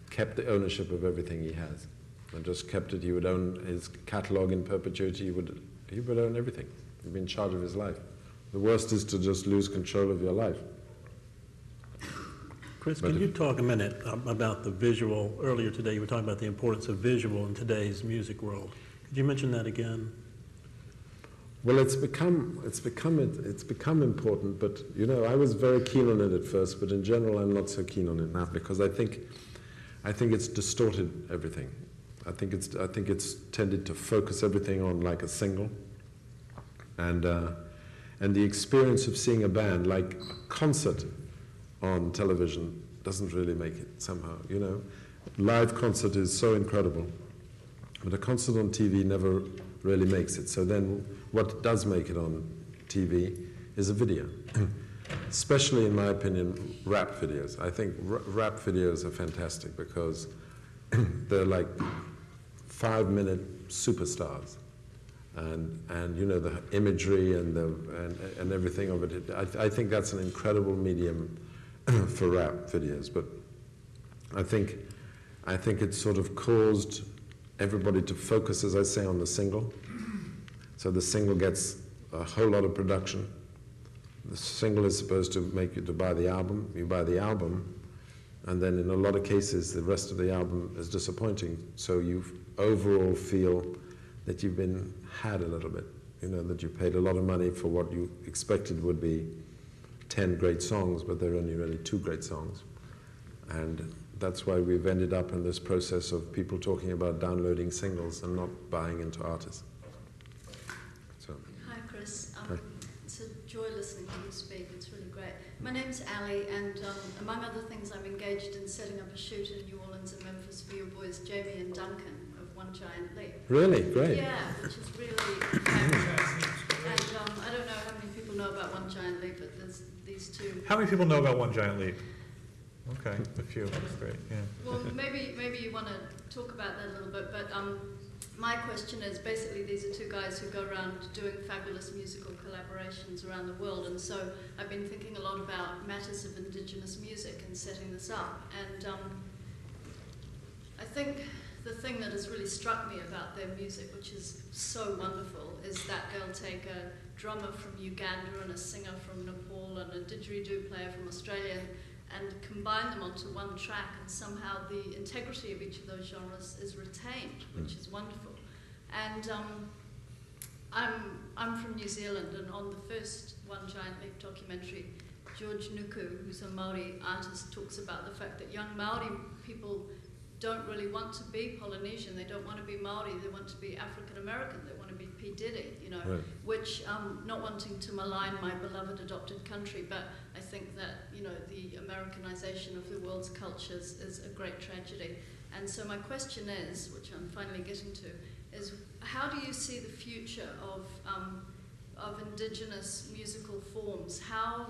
kept the ownership of everything he has and just kept it. He would own his catalog in perpetuity. He would own everything. He'd be in charge of his life. The worst is to just lose control of your life. Chris, but can you talk a minute about the visual? Earlier today you were talking about the importance of visual in today's music world. Could you mention that again? Well, it's become important, but you know, I was very keen on it at first, but in general I'm not so keen on it now because I think it's distorted everything. I think it's tended to focus everything on like a single, and the experience of seeing a band like a concert on television doesn't really make it somehow, you know. Live concert is so incredible, but a concert on TV never really makes it. So then what does make it on TV is a video. Especially, in my opinion, rap videos. I think rap videos are fantastic because they're like 5-minute superstars. And you know, the imagery and everything of it. I think that's an incredible medium for rap videos, but I think it sort of caused everybody to focus, as I say, on the single. So the single gets a whole lot of production. The single is supposed to make you to buy the album. You buy the album, and then in a lot of cases, the rest of the album is disappointing. So you overall feel that you've been had a little bit. You know, that you paid a lot of money for what you expected would be 10 great songs, but there are only really 2 great songs. And that's why we've ended up in this process of people talking about downloading singles and not buying into artists. Hi, Chris. It's a joy listening to you speak. It's really great. My name's Ali, and among other things, I'm engaged in setting up a shoot in New Orleans and Memphis for your boys, Jamie and Duncan, of One Giant Leap. Really? Great. Yeah, which is really fabulous. And I don't know how many people know about One Giant Leap, but there's these two. How many people know about One Giant Leap? Okay, a few. That's great. Yeah. Well, maybe you want to talk about that a little bit, but my question is basically these are 2 guys who go around doing fabulous musical collaborations around the world, and so I've been thinking a lot about matters of indigenous music and setting this up. And I think the thing that has really struck me about their music, which is so wonderful, is that they'll take a drummer from Uganda and a singer from Nepal and a didgeridoo player from Australia and combine them onto one track, and somehow the integrity of each of those genres is retained, which is wonderful. And I'm from New Zealand, and on the first One Giant Leap documentary, George Nuku, who's a Maori artist, talks about the fact that young Maori people don't really want to be Polynesian, they don't want to be Maori, they want to be African American, they want to be P. Diddy, you know, right. Which, not wanting to malign my beloved adopted country, but I think that, you know, the Americanization of the world's cultures is a great tragedy. And so my question is, which I'm finally getting to, is how do you see the future of indigenous musical forms? How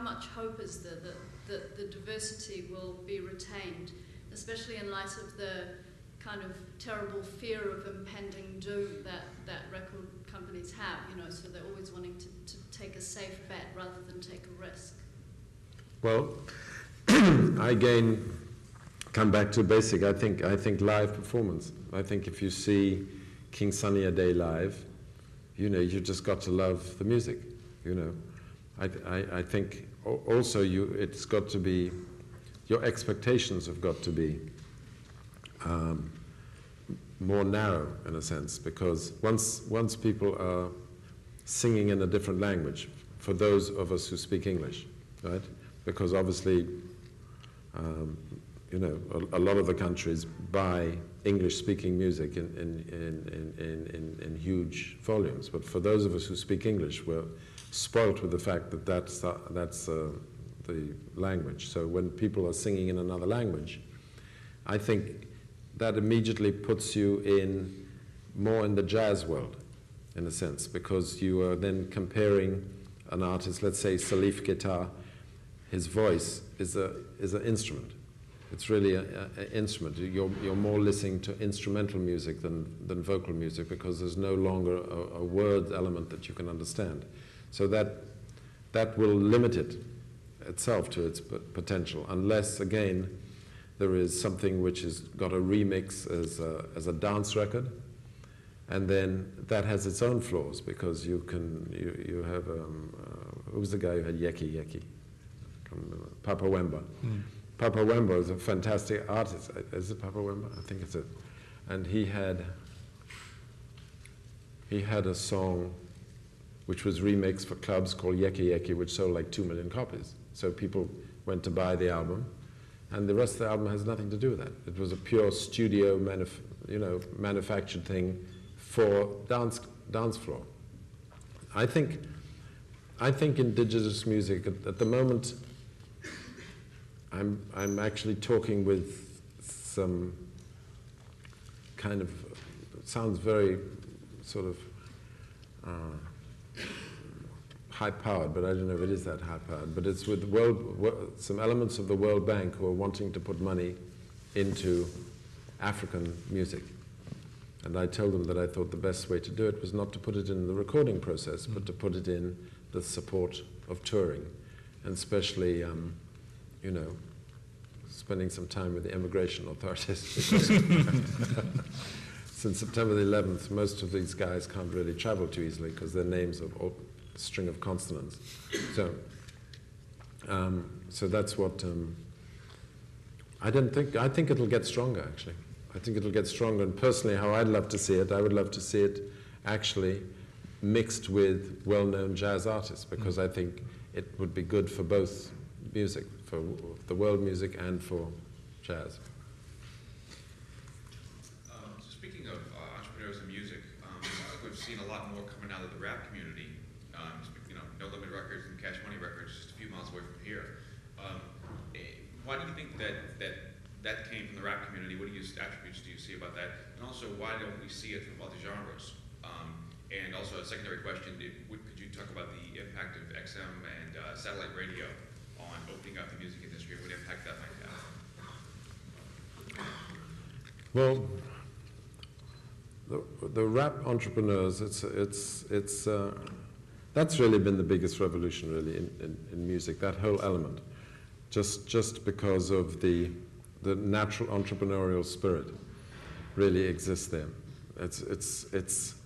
much hope is there that the diversity will be retained, especially in light of the kind of terrible fear of impending doom that record companies have, you know, so they're always wanting to take a safe bet rather than take a risk? Well, I again come back to basic. I think live performance. I think if you see King Sunny Ade live, you know, you just got to love the music, you know. I think also it's got to be, your expectations have got to be more narrow in a sense, because once people are singing in a different language, for those of us who speak English, right? Because obviously, you know, a lot of the countries buy English-speaking music in huge volumes, but for those of us who speak English, we're spoilt with the fact that that's the language. So when people are singing in another language, I think that immediately puts you in more in the jazz world, in a sense, because you are then comparing an artist, let's say Salif Keita. His voice is an instrument. It's really an instrument. You're more listening to instrumental music than vocal music, because there's no longer a word element that you can understand. So that will limit itself to its potential, unless, again, there is something which has got a remix as a dance record, and then that has its own flaws, because you have who was the guy who had Yeke Yeke? I can't remember. Papa Wemba. Mm. Papa Wemba is a fantastic artist. Is it Papa Wemba? I think it's it. And he had a song which was remixed for clubs called Yeke Yeke, which sold like 2 million copies. So people went to buy the album, and the rest of the album has nothing to do with that. It was a pure studio manufactured thing for dance floor. I think indigenous music at the moment. I'm actually talking with some kind of, sounds very sort of high-powered, but I don't know if it is that high-powered, but it's with some elements of the World Bank who are wanting to put money into African music. And I told them that I thought the best way to do it was not to put it in the recording process, but to put it in the support of touring, and especially you know, spending some time with the immigration authorities. Since September the 11th, most of these guys can't really travel too easily because their names are a string of consonants. So that's what, I think it'll get stronger, actually. I think it'll get stronger, and personally how I'd love to see it, I would love to see it actually mixed with well-known jazz artists, because I think it would be good for both music, for the world music and for jazz. So speaking of entrepreneurs and music, we've seen a lot more coming out of the rap community. You know, No Limit Records and Cash Money Records, just a few miles away from here. Why do you think that came from the rap community? What attributes do you see about that? And also, why don't we see it from other genres? And also, a secondary question, could you talk about the impact of XM and satellite radio on opening up the music industry, what impact that might have? Well, the rap entrepreneurs, that's really been the biggest revolution, really, in music. That whole element, just because of the natural entrepreneurial spirit, really exists there. It's.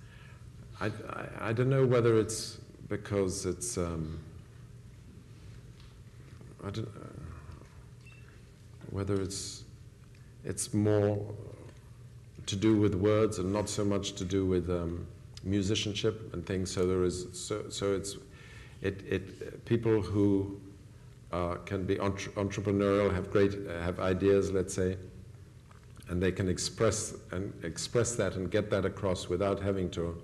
I don't know whether it's because it's. I don't know whether it's more to do with words and not so much to do with musicianship and things. So there is people who can be entrepreneurial, have ideas, let's say, and they can express that and get that across without having to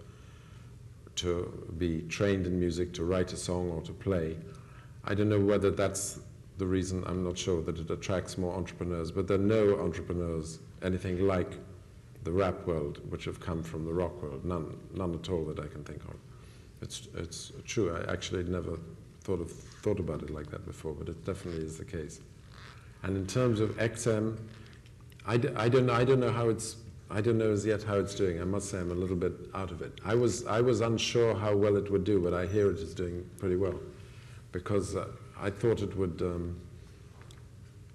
be trained in music to write a song or to play. I don't know whether that's the reason, I'm not sure, that it attracts more entrepreneurs, but there are no entrepreneurs anything like the rap world, which have come from the rock world, none at all that I can think of. It's true. I actually never thought about it like that before, but it definitely is the case. And in terms of XM, I don't know as yet how it's doing. I must say I'm a little bit out of it. I was unsure how well it would do, but I hear it is doing pretty well, because I thought it would.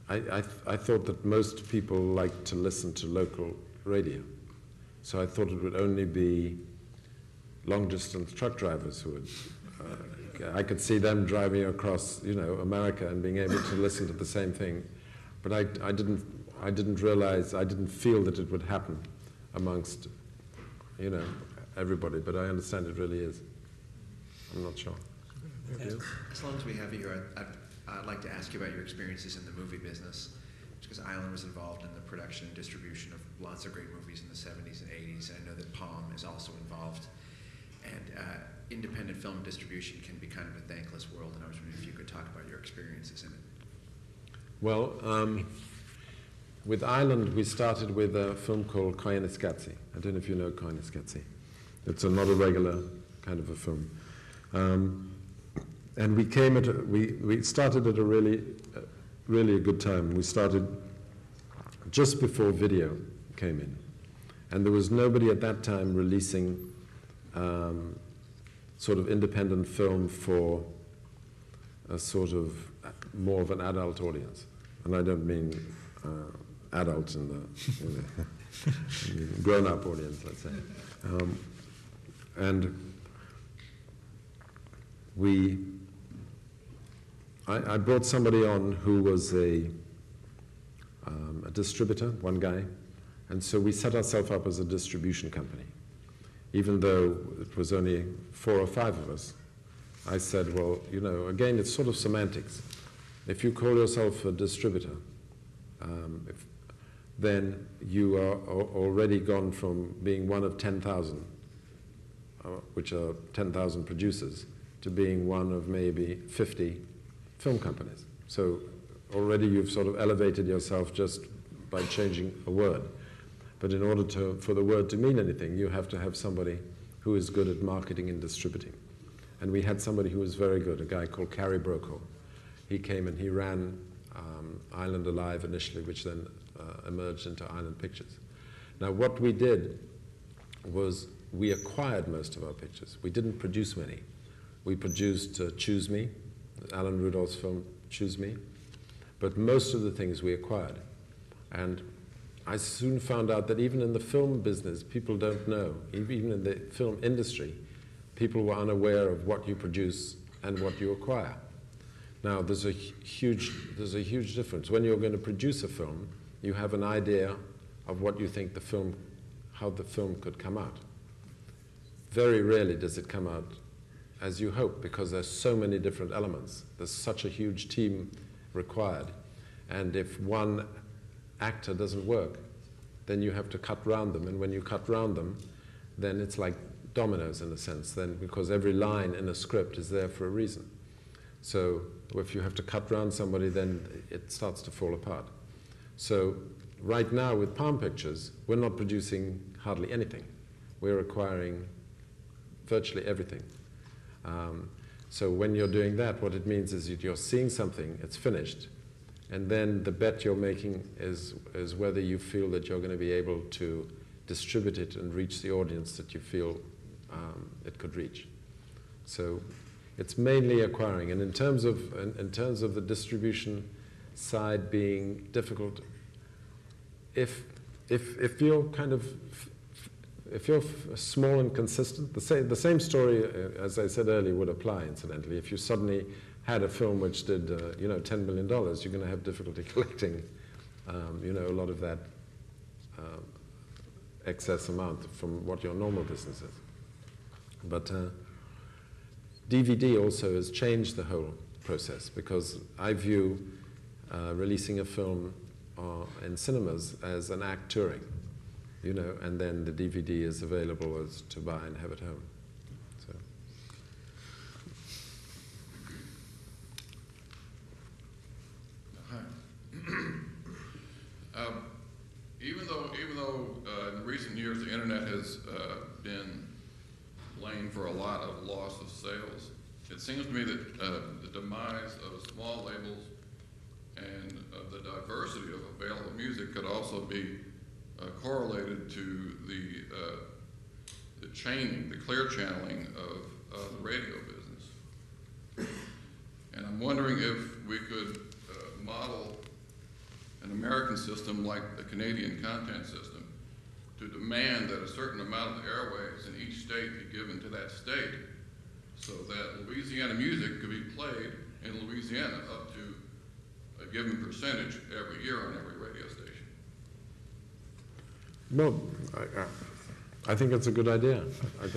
I thought that most people like to listen to local radio, so I thought it would only be long-distance truck drivers who would. I could see them driving across, America and being able to listen to the same thing, but I didn't realize, I didn't feel that it would happen amongst, everybody. But I understand it really is. I'm not sure. As long as we have you here, I'd like to ask you about your experiences in the movie business, because Island was involved in the production and distribution of lots of great movies in the 70s and 80s. I know that Palm is also involved. And independent film distribution can be kind of a thankless world, and I was wondering if you could talk about your experiences in it. Well, with Island, we started with a film called Koyanisqatsi. I don't know if you know Koyanisqatsi. It's not a regular kind of a film. And we came at we started at a really a good time. We started just before video came in, and there was nobody at that time releasing sort of independent film for a sort of more of an adult audience, and I don't mean adult in the, I mean grown-up audience, let's say. And I brought somebody on who was a distributor, one guy, and so we set ourselves up as a distribution company. Even though it was only 4 or 5 of us, I said, well, again, it's sort of semantics. If you call yourself a distributor, then you are already gone from being one of 10,000, which are 10,000 producers, to being one of maybe 50 film companies. So already you've sort of elevated yourself just by changing a word. But in order for the word to mean anything, you have to have somebody who is good at marketing and distributing. And we had somebody who was very good, a guy called Carrie Brokaw. He came and he ran Island Alive initially, which then emerged into Island Pictures. Now what we did was we acquired most of our pictures. We didn't produce many. We produced Choose Me, Alan Rudolph's film Choose Me, but most of the things we acquired. And I soon found out that even in the film business, people don't know. Even in the film industry, people were unaware of what you produce and what you acquire. Now, there's a huge difference. When you're going to produce a film, you have an idea of what you think how the film could come out. Very rarely does it come out as you hope, because there's so many different elements. There's such a huge team required, and if one actor doesn't work, then you have to cut round them, and when you cut round them, then it's like dominoes in a sense, then, because every line in a script is there for a reason. So if you have to cut round somebody, then it starts to fall apart. So right now with Palm Pictures, we're not producing hardly anything. We're acquiring virtually everything. So when you're doing that, what it means is you're seeing something, it's finished, and then the bet you're making is whether you feel that you're going to be able to distribute it and reach the audience that you feel it could reach. So it's mainly acquiring. And in terms of the distribution side being difficult, if you're kind of small and consistent, the same story as I said earlier would apply incidentally. If you suddenly had a film which did, $10 million, you're going to have difficulty collecting, a lot of that excess amount from what your normal business is. But DVD also has changed the whole process, because I view releasing a film in cinemas as an act touring, you know, and then the DVD is available as to buy and have at home. So. Hi. Even though in recent years the internet has been blamed for a lot of loss of sales, it seems to me that the demise of small labels and of the diversity of available music could also be correlated to the chaining, the clear channeling of the radio business. And I'm wondering if we could model an American system like the Canadian content system to demand that a certain amount of the airwaves in each state be given to that state so that Louisiana music could be played in Louisiana up to a given percentage every year on every radio station. Well, I think it's a good idea. I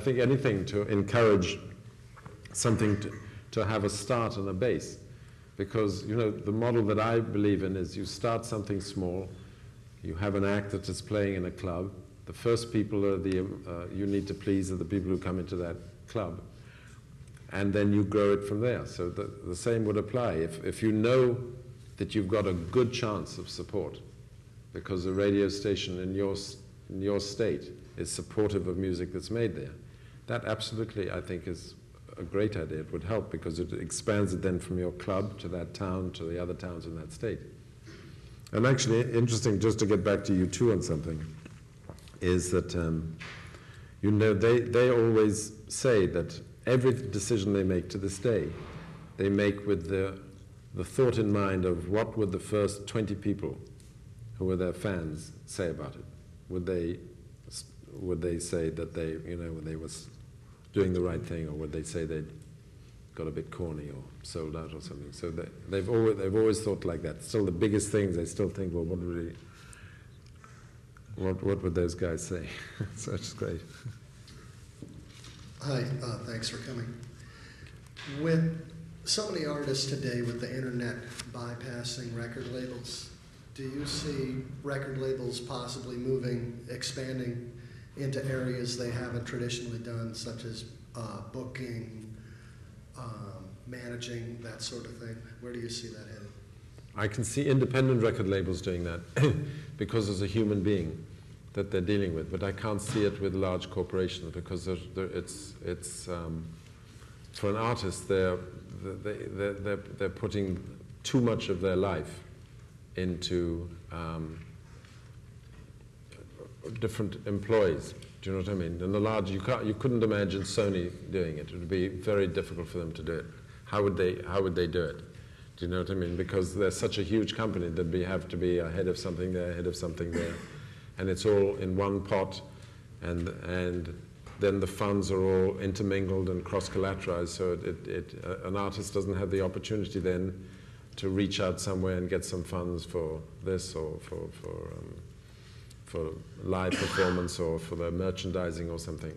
think anything to encourage something to have a start and a base, because you know the model that I believe in is you start something small, you have an act that is playing in a club. The first people are the you need to please are the people who come into that club, and then you grow it from there. So the same would apply. If you know that you've got a good chance of support, because the radio station in your state is supportive of music that's made there, that absolutely I think is a great idea. It would help because it expands it then from your club to that town to the other towns in that state. And actually, interesting, just to get back to U2 on something, is that you know they always say that every decision they make to this day, they make with the thought in mind of what would the first 20 people who were their fans say about it. Would they say that they, you know, when they was doing the right thing, or would they say they'd got a bit corny or sold out or something? So they've always thought like that. Still, the biggest things they still think, well, what would those guys say? So it's great. Hi, thanks for coming. With so many artists today with the internet bypassing record labels, do you see record labels possibly moving, expanding into areas they haven't traditionally done, such as booking, managing, that sort of thing? Where do you see that headed? I can see independent record labels doing that because there's a human being that they're dealing with, but I can't see it with large corporations because it's for an artist they're putting too much of their life into different employees. Do you know what I mean? In the large, you couldn't imagine Sony doing it. It would be very difficult for them to do it. How would they do it? Do you know what I mean? Because they're such a huge company that we have to be a head of something there, head of something there, and it's all in one pot, and then the funds are all intermingled and cross-collateralized. So an artist doesn't have the opportunity then to reach out somewhere and get some funds for this or for live performance or for the merchandising or something.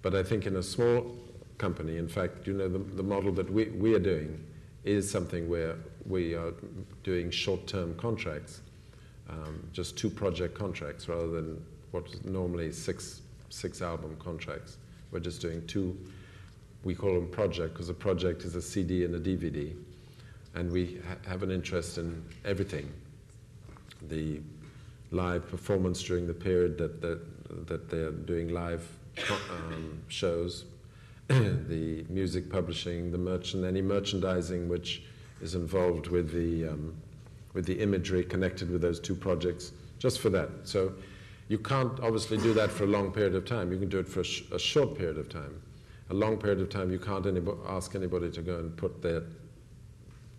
But I think in a small company, in fact, you know, the model that we are doing is something where we are doing short-term contracts, just 2 project contracts rather than what's normally six album contracts. We're just doing 2. We call them project because a project is a CD and a DVD. And we have an interest in everything. The live performance during the period that they're doing live shows, the music publishing, any merchandising which is involved with the imagery connected with those 2 projects, just for that. So you can't obviously do that for a long period of time. You can do it for a short period of time. A long period of time, you can't ask anybody to go and put their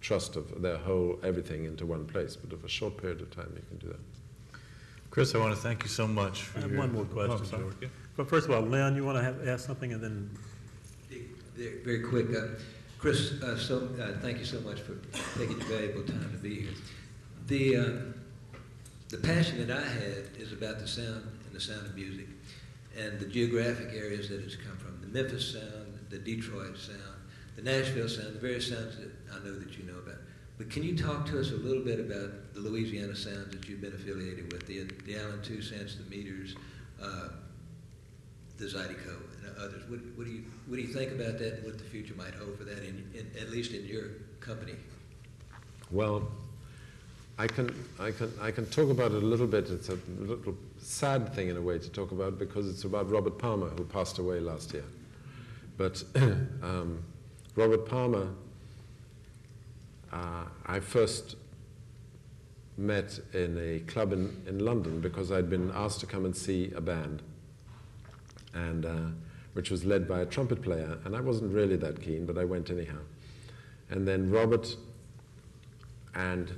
trust of their whole everything into one place, but for a short period of time you can do that. Chris, I want to thank you so much. I have one more question, George. But first of all, Leon, you want to ask something, and then very quick. Chris, thank you so much for taking your valuable time to be here. The passion that I had is about the sound and the sound of music, and the geographic areas that it's come from: the Memphis sound, the Detroit sound, the Nashville sound, the various sounds that I know that you know about. But can you talk to us a little bit about the Louisiana sounds that you've been affiliated with, the Alan Toussaint, the Meters, the Zydeco, and others? What do you think about that, and what the future might hold for that, at least in your company? Well, I can talk about it a little bit. It's a little sad thing in a way to talk about, because it's about Robert Palmer, who passed away last year. But Robert Palmer, I first met in a club in London, because I'd been asked to come and see a band, and which was led by a trumpet player, and I wasn't really that keen, but I went anyhow. And then Robert and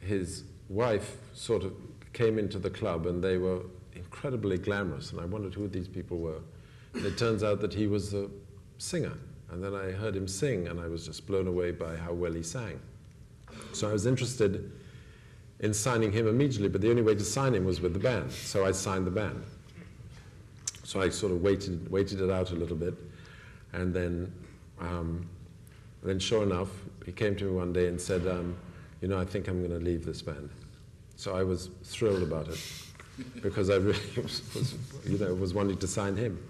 his wife sort of came into the club, and they were incredibly glamorous, and I wondered who these people were. And it turns out that he was a singer, and then I heard him sing, and I was just blown away by how well he sang. So I was interested in signing him immediately, but the only way to sign him was with the band, so I signed the band. So I sort of waited it out a little bit, and then sure enough, he came to me one day and said, you know, I think I'm going to leave this band. So I was thrilled about it, because I really was wanting to sign him.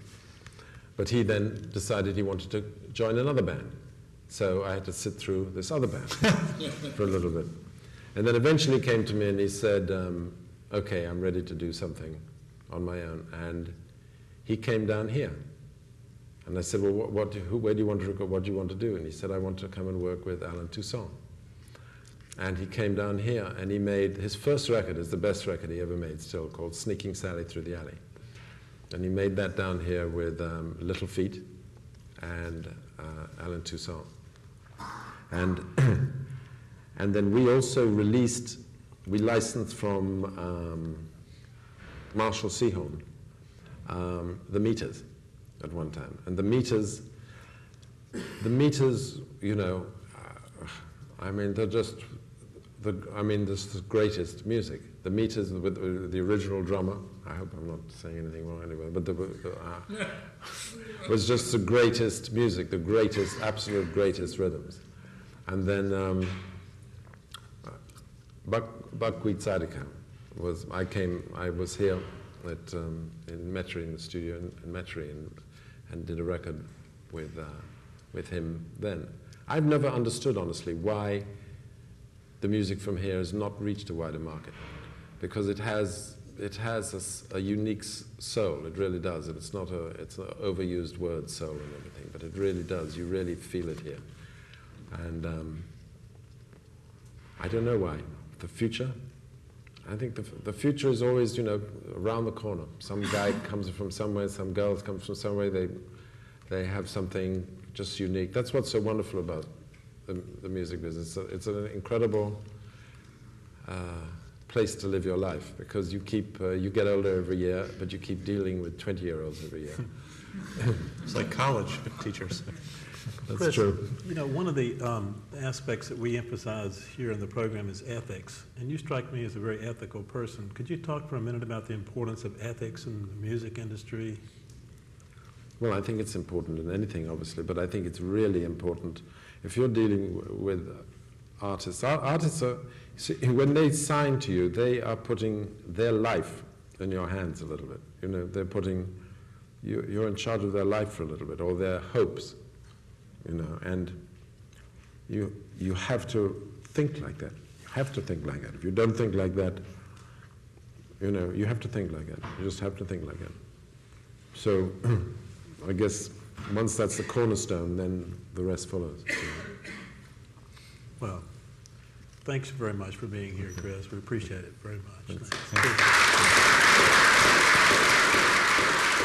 But he then decided he wanted to join another band. So I had to sit through this other band for a little bit. And then eventually he came to me and he said, okay, I'm ready to do something on my own. And he came down here. And I said, well, where do you want to go? What do you want to do? And he said, I want to come and work with Alan Toussaint. And he came down here, and he made his first record, is the best record he ever made still, called Sneaking Sally Through the Alley. And he made that down here with Little Feat and Alan Toussaint. And then we also released, we licensed from Marshall Sehorn, the Meters at one time. And the Meters, you know, I mean, they're just, this is the greatest music. The Meters with the original drummer, I hope I'm not saying anything wrong anyway, but was just the greatest music, the greatest, absolute greatest rhythms. And then Buckwheat Zydeco was, I was here at, in Metairie, in the studio in Metairie, and did a record with him then. I've never understood, honestly, why the music from here has not reached a wider market, because it has a unique soul. It really does, and it's an overused word, soul and everything, but it really does. You really feel it here, and I don't know why. The future, I think the future is always, you know, around the corner. Some guy comes from somewhere, some girl comes from somewhere. They have something just unique. That's what's so wonderful about the music business. It's an incredible place to live your life, because you get older every year, but you keep dealing with 20-year-olds every year. It's like college teachers. That's Chris, true. You know, one of the aspects that we emphasize here in the program is ethics, and you strike me as a very ethical person. Could you talk for a minute about the importance of ethics in the music industry? Well, I think it's important in anything, obviously, but I think it's really important if you're dealing with artists. Artists are, when they sign to you, they are putting their life in your hands a little bit. You know, they're putting, you're in charge of their life for a little bit, or their hopes, you know, and you have to think like that. You have to think like that. If you don't think like that, you know, you have to think like that. You just have to think like that. So, I guess once that's the cornerstone, then the rest follows. Well, thanks very much for being here, Chris. We appreciate it very much. Thanks. Thanks. Thanks.